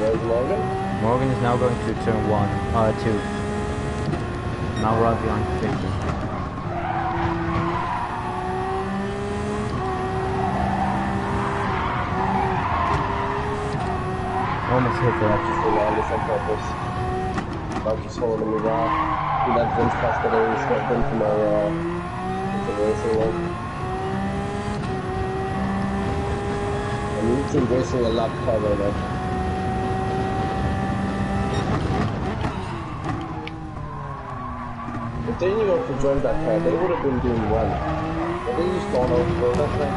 Where's Morgan? Morgan is now going to turn one, uh, two. Now right behind Victor. Oh, almost hit that. You know, this on purpose. About to slow to move off. Do that Vince class today. We swept them from our uh, into racing one. I mean, we've been racing a lot of car right now. If they didn't even join that car, they would have been doing well. But they just gone out for that thing.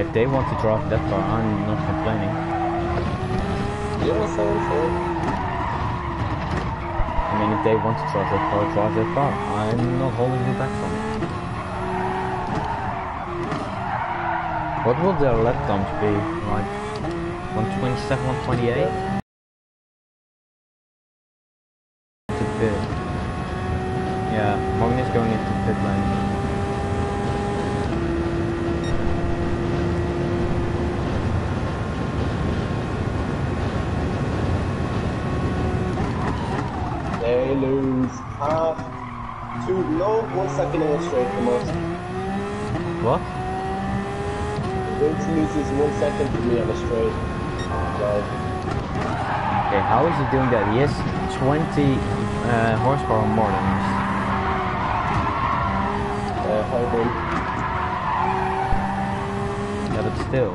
If they want to drop that far, I'm not complaining. Yeah, so, so. I mean, if they want to drop that far, drop that far. I'm not holding you back from it. What will their lap times be? Like one twenty-seven, one twenty-eight? To pit. Yeah, Morgan is going into pit lane. They lose half to no one second in a straight from us. What? Vince loses one second to me on a straight. Right. Okay, how is he doing that? He has twenty uh, horsepower more than us. Uh, hybrid. Yeah, but still.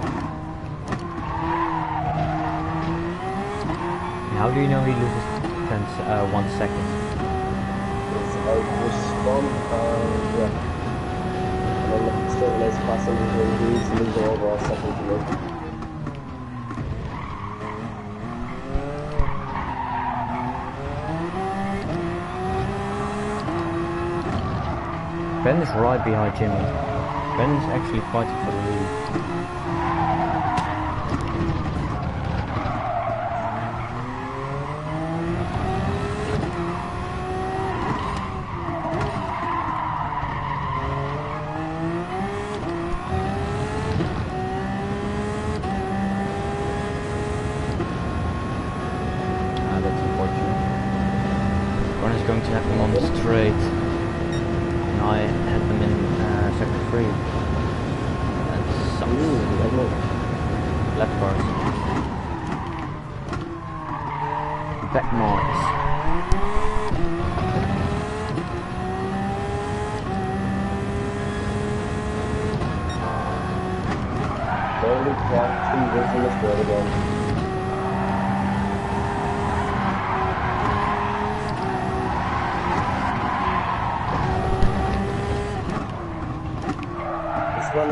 How do you know he loses? Uh, one second. It's a response, uh, yeah. And then the straight lanes pass over to the leads and lose over a second to me. Ben is right behind Jimmy. Ben is actually fighting for the lead.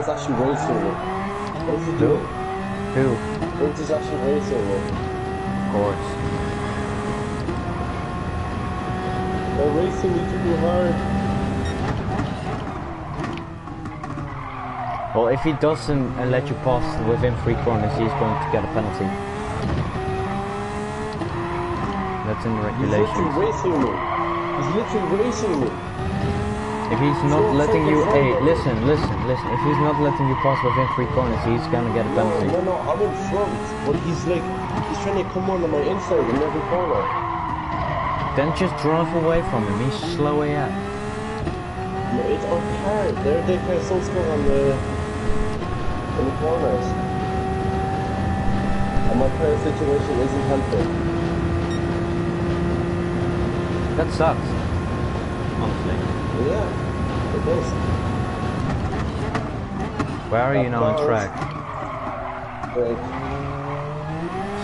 Actually racing it. What is he doing? Who? Vince is actually racing it. Of course. They're racing me too hard. Well, if he doesn't let you pass within three corners, he's going to get a penalty. That's in the regulations. He's literally racing me. He's literally racing me. If he's not so letting you, hey, listen, listen, listen. If he's not letting you pass within three corners, he's gonna get a penalty. No, no, no, I'm in front, but he's like, he's trying to come on to my inside in every corner. Then just drive away from him. He's slow A F. No, it's okay. They're they can still score on the on the corners, and my current situation isn't helping. That sucks, honestly. Yeah. Where are you now on track? Straight.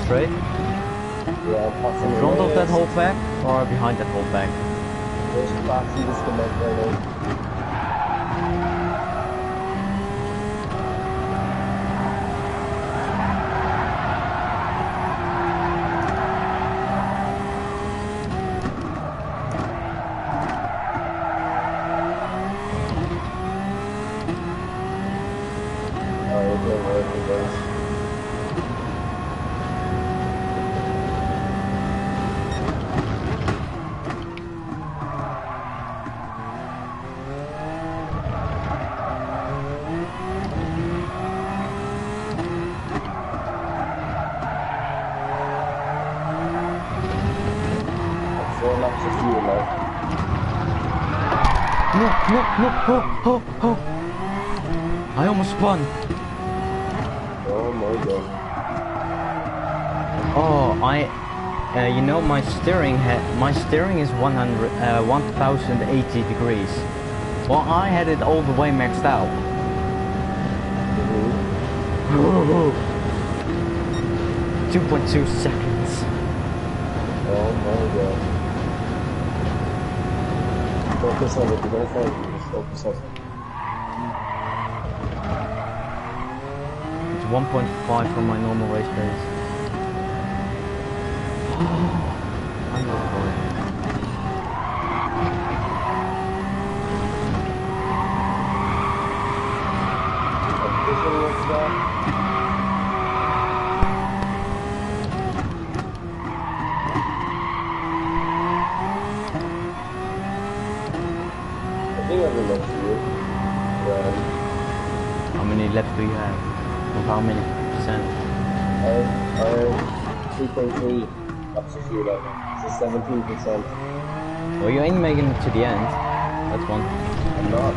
Straight? Yeah, I'm passing. In front of that whole pack or behind that whole pack? Just passing this command right Oh, oh, oh! I almost won. Oh my god. Oh, I, uh, you know, my steering had my steering is one thousand eighty degrees. Well, I had it all the way maxed out. two point two seconds. Oh my God. Focus on it. You gotta focus on it. It's one point five from my normal race pace. I'm not going. I think I'm in left field. Yeah. How many left do you have? Of how many percent? I have three point three up to fuel level. It's seventeen percent. Well, you ain't making it to the end. That's one. I'm not.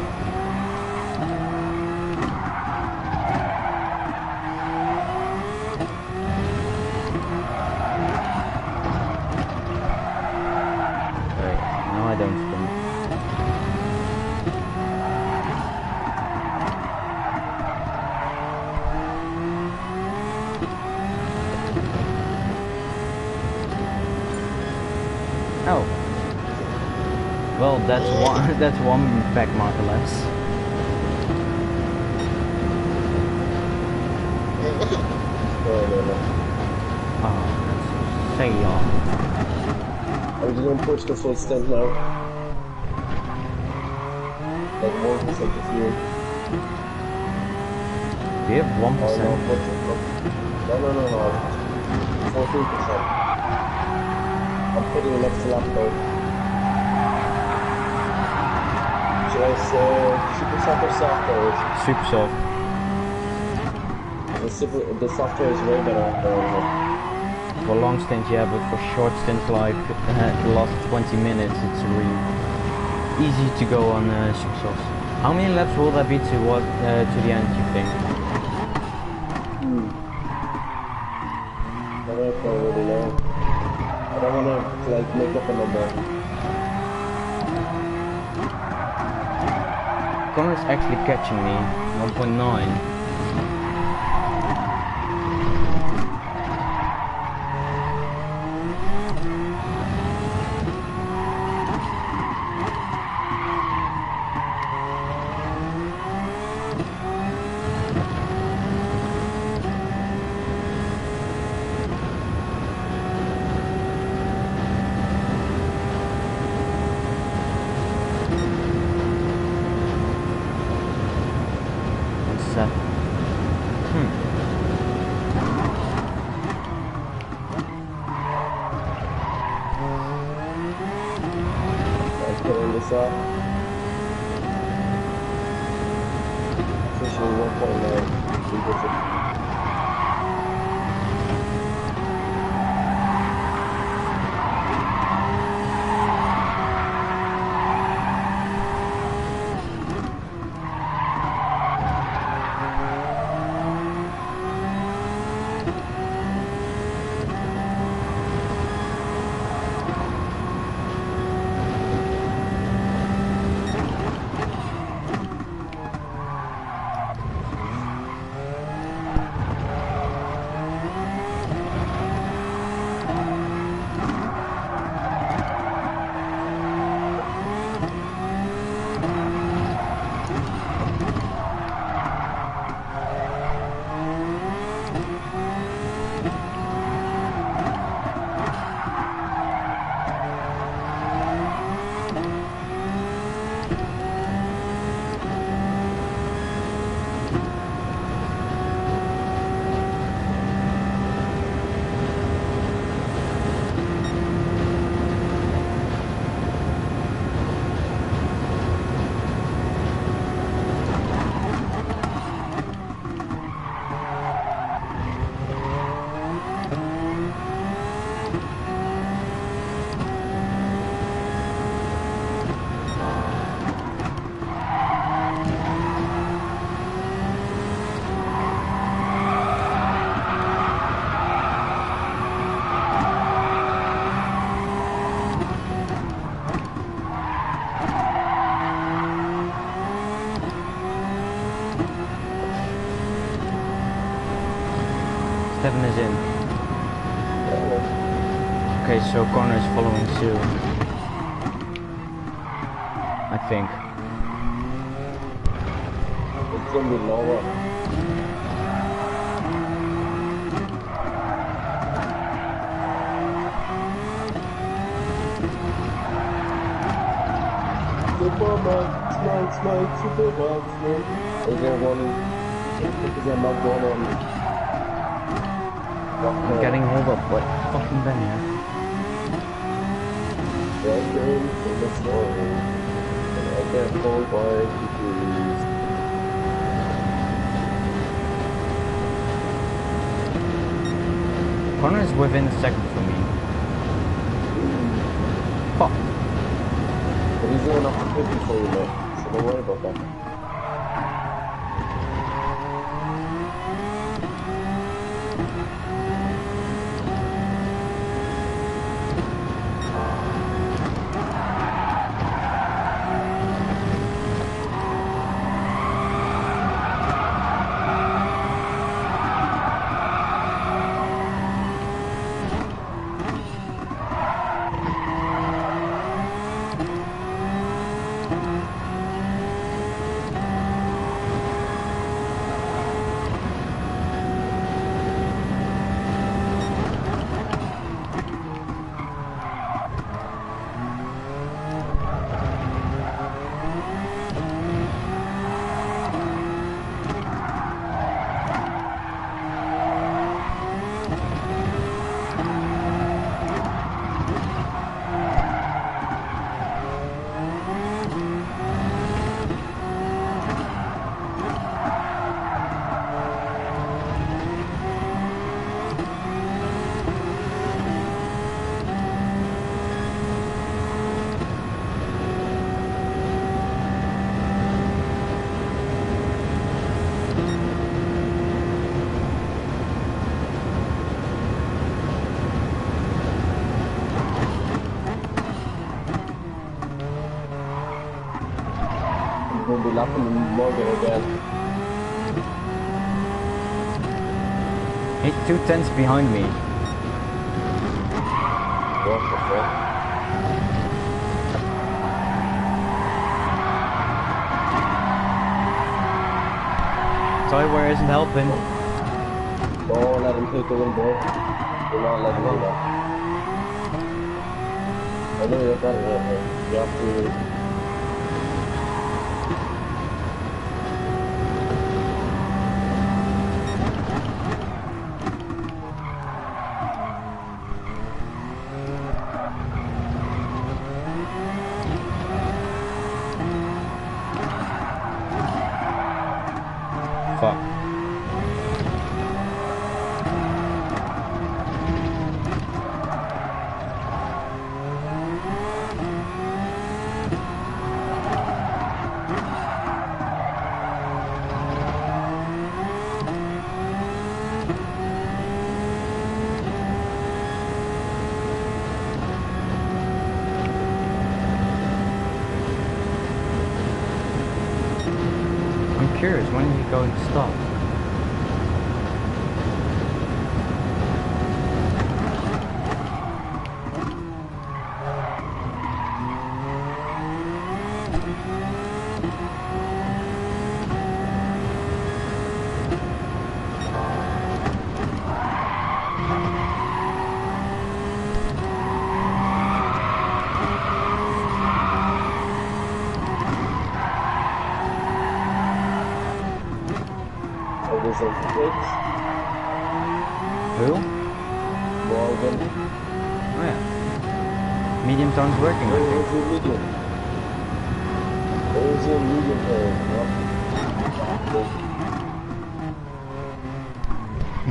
That's one. That's one back marker less. Oh, thank you. I'm just gonna push the full stint now. Like one percent of fuel. Do you have one percent? Oh, no, no, no, no. Fourteen percent. I'm putting an extra lap though. Should I say super soft or soft or? Super soft. The, super, the software is way better. Uh, for long stints, yeah, but for short stints like uh, the last twenty minutes, it's really easy to go on uh, super soft. How many laps will that be to what uh, to the end, you think? Hmm. I don't know, really know. I don't want to like make up a number. Connor's actually catching me, one point nine. seven is in. Okay, so Connor is following too, I think. It's gonna be lower. Superman, Superman, Superman, Superman. Is there one? I'm not going on. I'm getting hold up what fucking Ben here. Right there, that's normal. And I can't hold by degrees. Connor is within a second for me. Mm. Fuck. But he's doing enough to fifty for you, mate. So don't worry about that. Morgan again. He's two tenths behind me. What the fuck? Sideware isn't helping. Don't let him take the win, bro. Do not let him do that. I know you're better than him. You have to...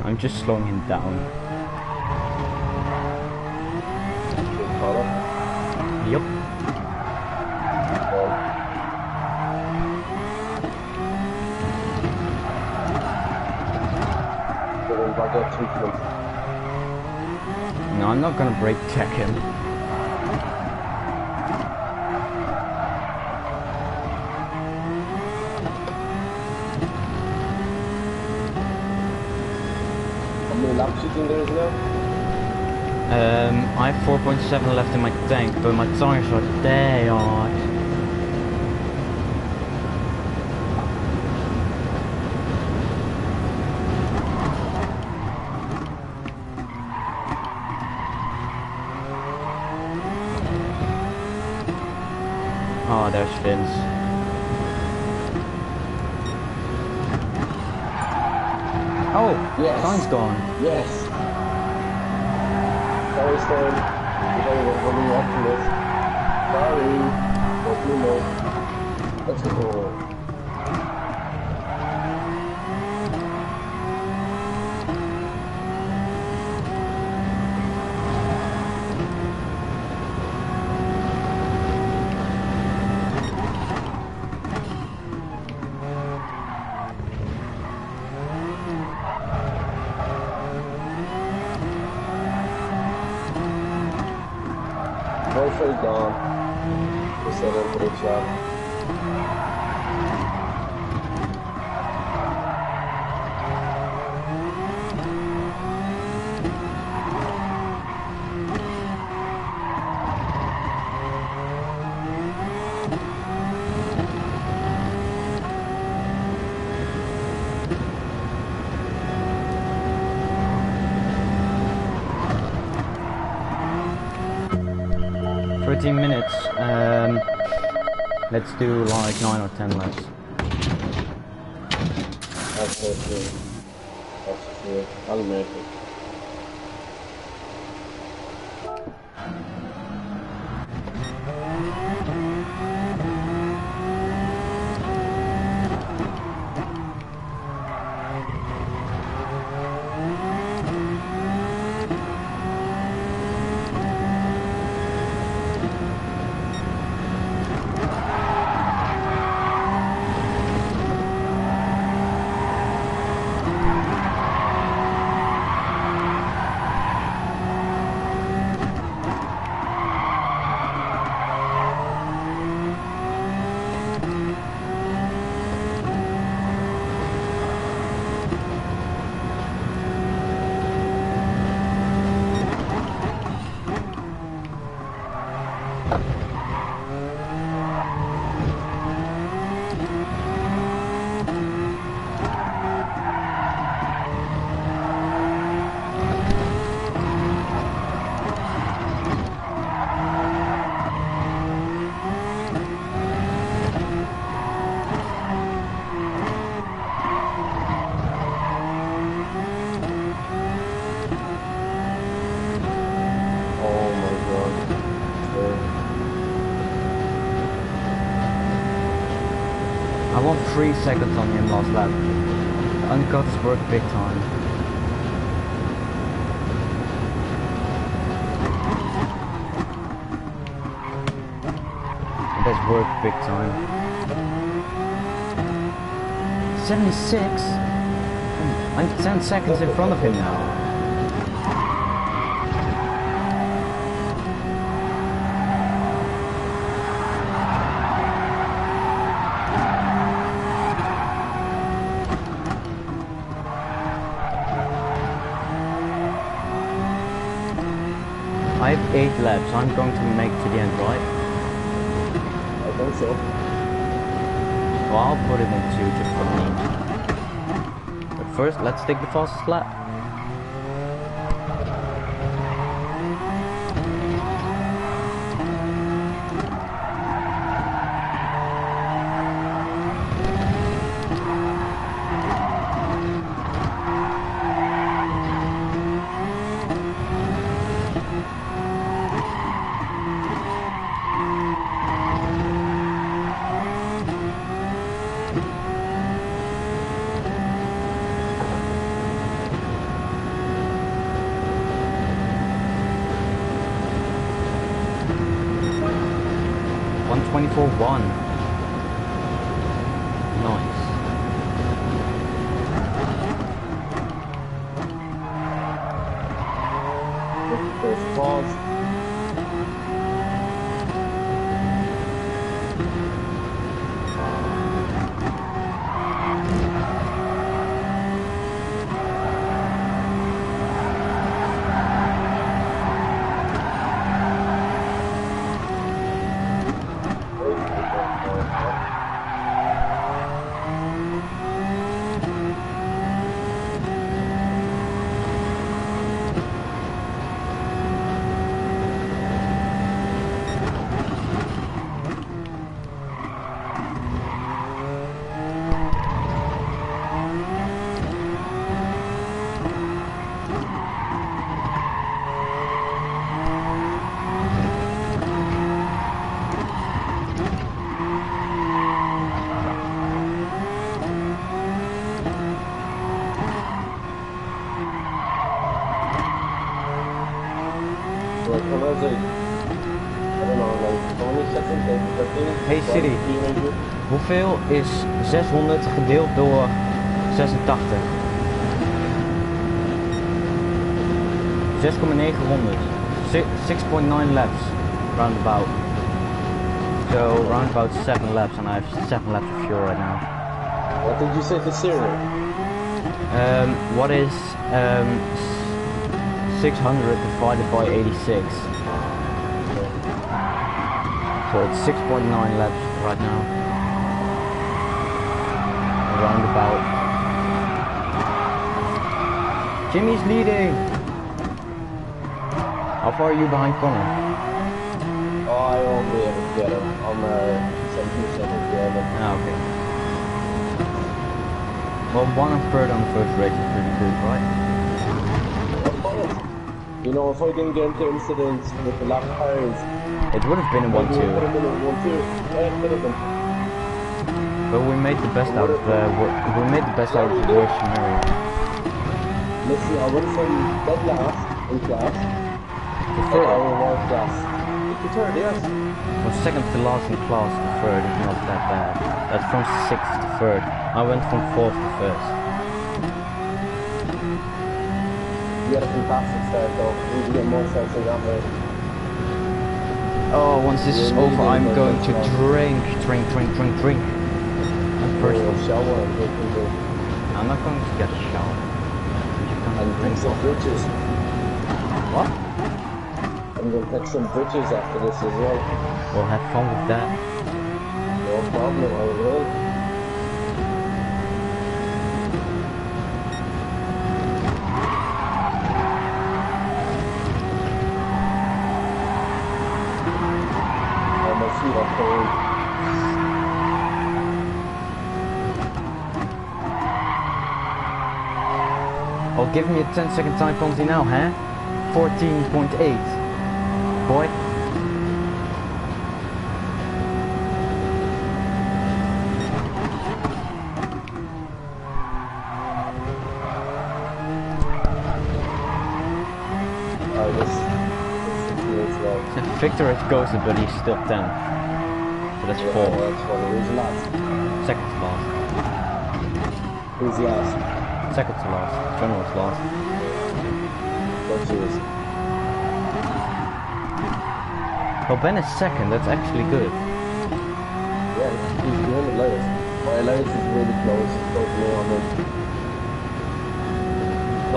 I'm just slowing him down. Yep. No, I'm not gonna brake check him. I lap sitting there as well? Um, I have four point seven left in my tank, but my tires are day hot. Oh, there's Vince. Oh, yes. Stein's gone. Yes. Sorry, Stein. We're going to run you off from this. Sorry. Don't you know. Let's minutes, um, let's do like nine or ten laps. That's so true. That's true. I'll make it. Three seconds on him last lap. Uncuts work big time. It does work big time. seventy-six? I'm ten seconds in front of him now. Eight laps. I'm going to make to the end, right? I think so. Well, I'll put it in two just for me. But first, let's take the fastest lap. one twenty-four point one. Nice. Hey Siri, hoeveel is zeshonderd gedeeld door zesentachtig? zes komma negenhonderd. six point nine laps, roundabout. So, roundabout seven laps, and I have seven laps of fuel right now. What did you say for Siri? Um, what is um, six hundred divided by eighty-six? So it's six point nine laps right now. Around about. Jimmy's leading! How far are you behind Connor? Oh, I won't be able to get him. I'm uh, seventeen seconds behind him. Ah, okay. Well, one and third on the first race is pretty good, right? You know, if I didn't get into incidents with the lap tires, it would have been a one two. But we made the best out of uh, we made the best out of the worst scenario. Listen, I went from dead last in class to third. I was last. To third, yes. From second to last in class to third is not that bad. That's from sixth to third. I went from fourth to first. You had a fantastic start though. You need to get more starts in that way. Oh, once this is over, I'm going to drink, drink, drink, drink, drink. A personal shower. I'm not going to get a shower. I'm going to drink some bridges. What? I'm going to pick some bridges after this as well. We'll have fun with that. No problem, I will. Oh, give me a ten second time penalty now, huh? fourteen point eight. Boy. Oh, this, this Victor is ghosted, but he's still ten. So that's yeah, four. That's four. Who's last? Second to last. Who's last? Second to last. General is last. That's yours. Well, Ben is second. That's actually good. Yeah, he's behind the Elias. My Elias is really close. Don't know on him.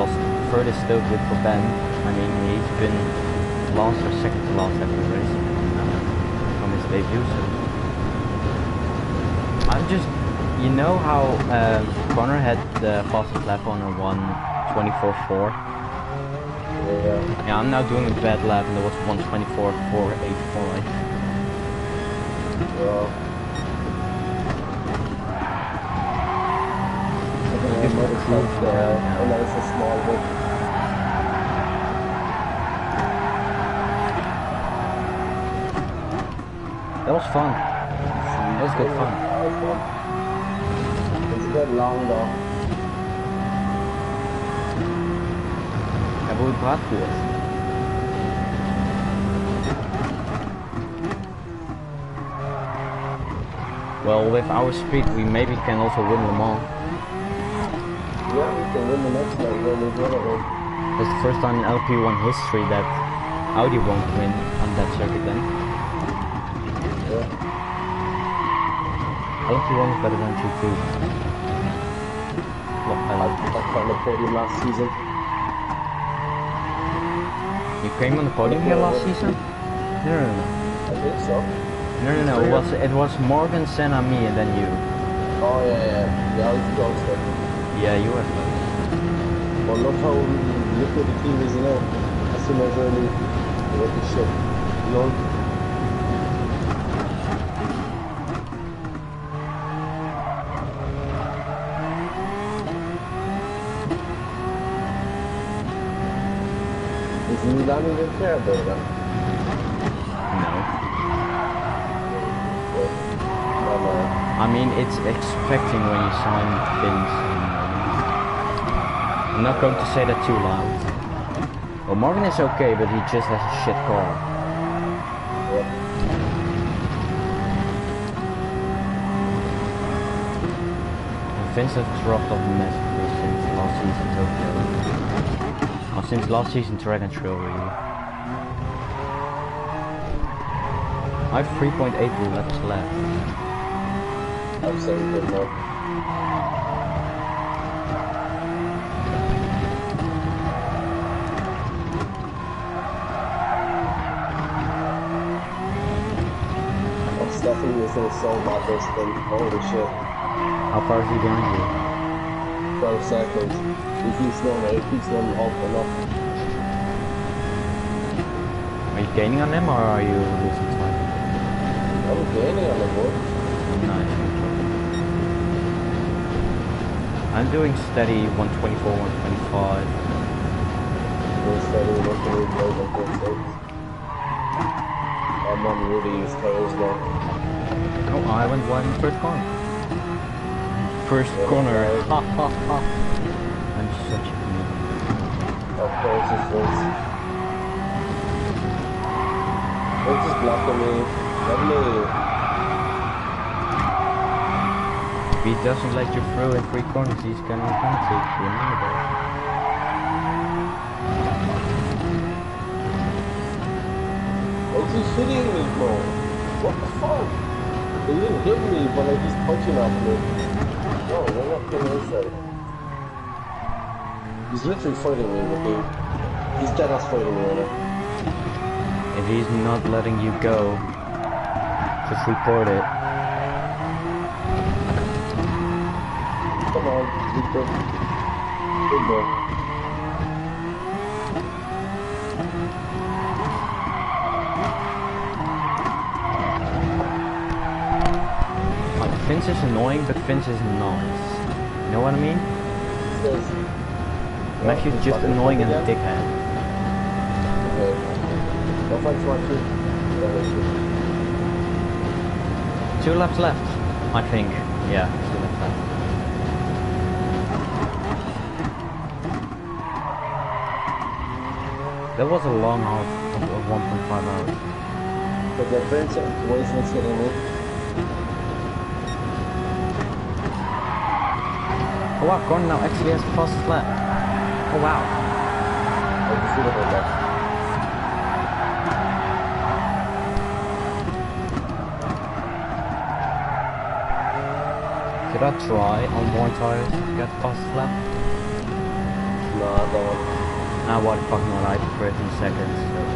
Lost. Third is still good for Ben. I mean, he's been last or second to last every race from his debut. So I'm just, you know how um, Connor had the fastest lap on a one twenty-four point four? Yeah. Yeah, I'm now doing a bad lap and there was one twenty-four point four eight five. Yeah. It's not close there, yeah. And that is a small bit. That was fun. That was good fun. It's a bit long though. I will pass to us. Well, with our speed, we maybe can also win Le Mans. Yeah, we can win the next one. It's the first time in L P one history that Audi won't win on that circuit then. Yeah. L P one is better than G two. Look, I like that. I found the podium last season. You came on the podium here last season? No, no, no. I think so. No, no, no. It was, it was Morgan, Senna, me, and then you. Oh, yeah, yeah. Yeah, I was ghosted. Yeah, you were close. Well, look how liquid the team is now. As soon as early, what the shit. Lol. You don't even care about them. No. I mean, it's expecting when you sign things. I'm not going to say that too loud. Well, Morgan is okay, but he just has a shit car. Yeah. Vince has dropped off the mess since last season Tokyo. Or since last season Dragon Trail, really. I have three point eight laps left. I'm so good, bro. Oh, Stefan was in a soul about this thing. Holy shit. How far is he down here? twelve seconds. He keeps going, he keeps going off and off. Are you gaining on him or are you losing time? I'm gaining on the board. Nice. I'm doing steady one twenty-four, one twenty-five. Doing steady one twenty-four, one twenty-six. I'm on Rudy's tails now. No, I went wide in the first corner. First yeah, corner. Ha ha ha. I'm such a noob. Of course it's Vince. Vince is blocking me. If he doesn't let you through in three corners, he's gonna compensate you, remember that. What's he shitting me for? What the fuck? He didn't hit me, but like, he's punching at me. Yo, what the fuck is that? He's literally fighting me, dude. He's dead ass fighting me right now. If he's not letting you go, just report it. Come on, Victor. Good boy. Oh, Vince is annoying, but Vince is nice. You know what I mean? Says, Matthew's just annoying and a dickhead. Okay. Don't fight Matthew. Two laps left, I think. Yeah, two laps left. That was a long half of one point five hours. But the Vince always wants to get away. Oh wow, Connor now actually has the fastest lap. Oh wow. I can see what I got. Did I try on more tires to get fast lap? No, I don't. Now what the fuck not, I did thirteen seconds.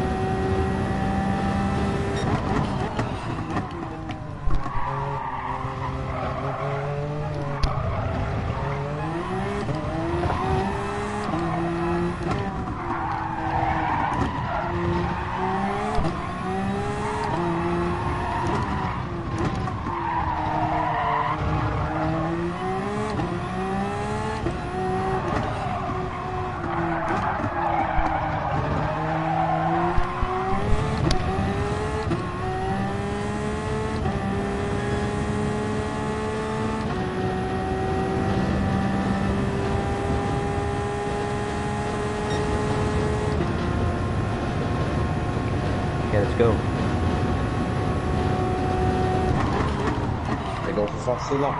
Yep. Whoa,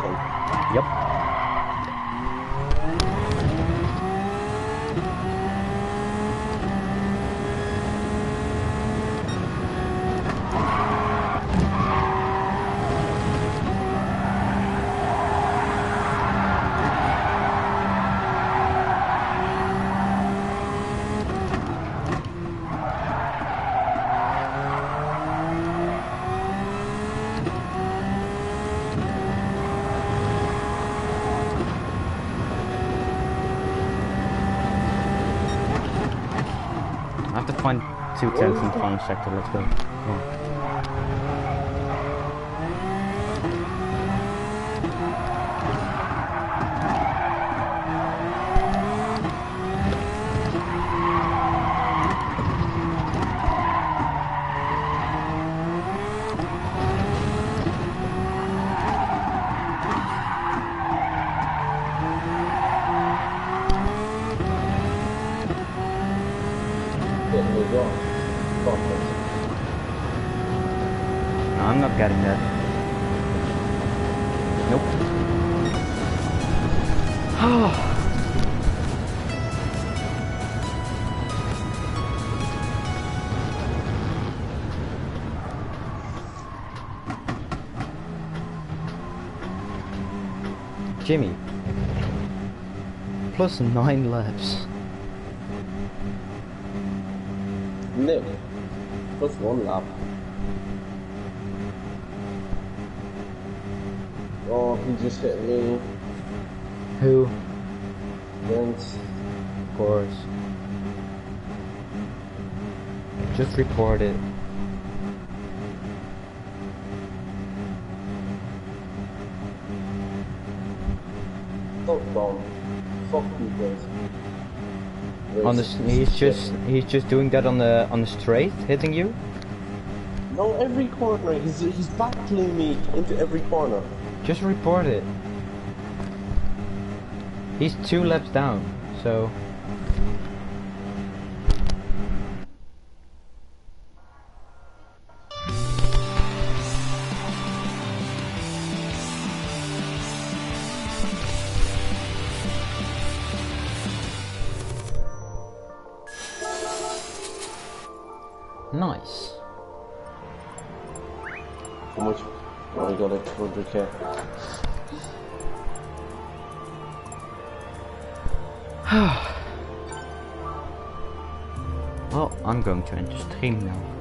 two tenths in front sector, let's go. I'm not getting that. Nope. Oh. Jimmy, plus nine laps. Nick, plus one lap. Oh, he just hit me. Who? Vince. Of course. Just record it. Fuck you guys. On the, he's just he's just doing that on the on the straight, hitting you. No, every corner. He's he's battling me into every corner. Just report it. He's two laps down, so. Nice. How much? Oh, I got a two hundred K. Well, I'm going to end the stream now.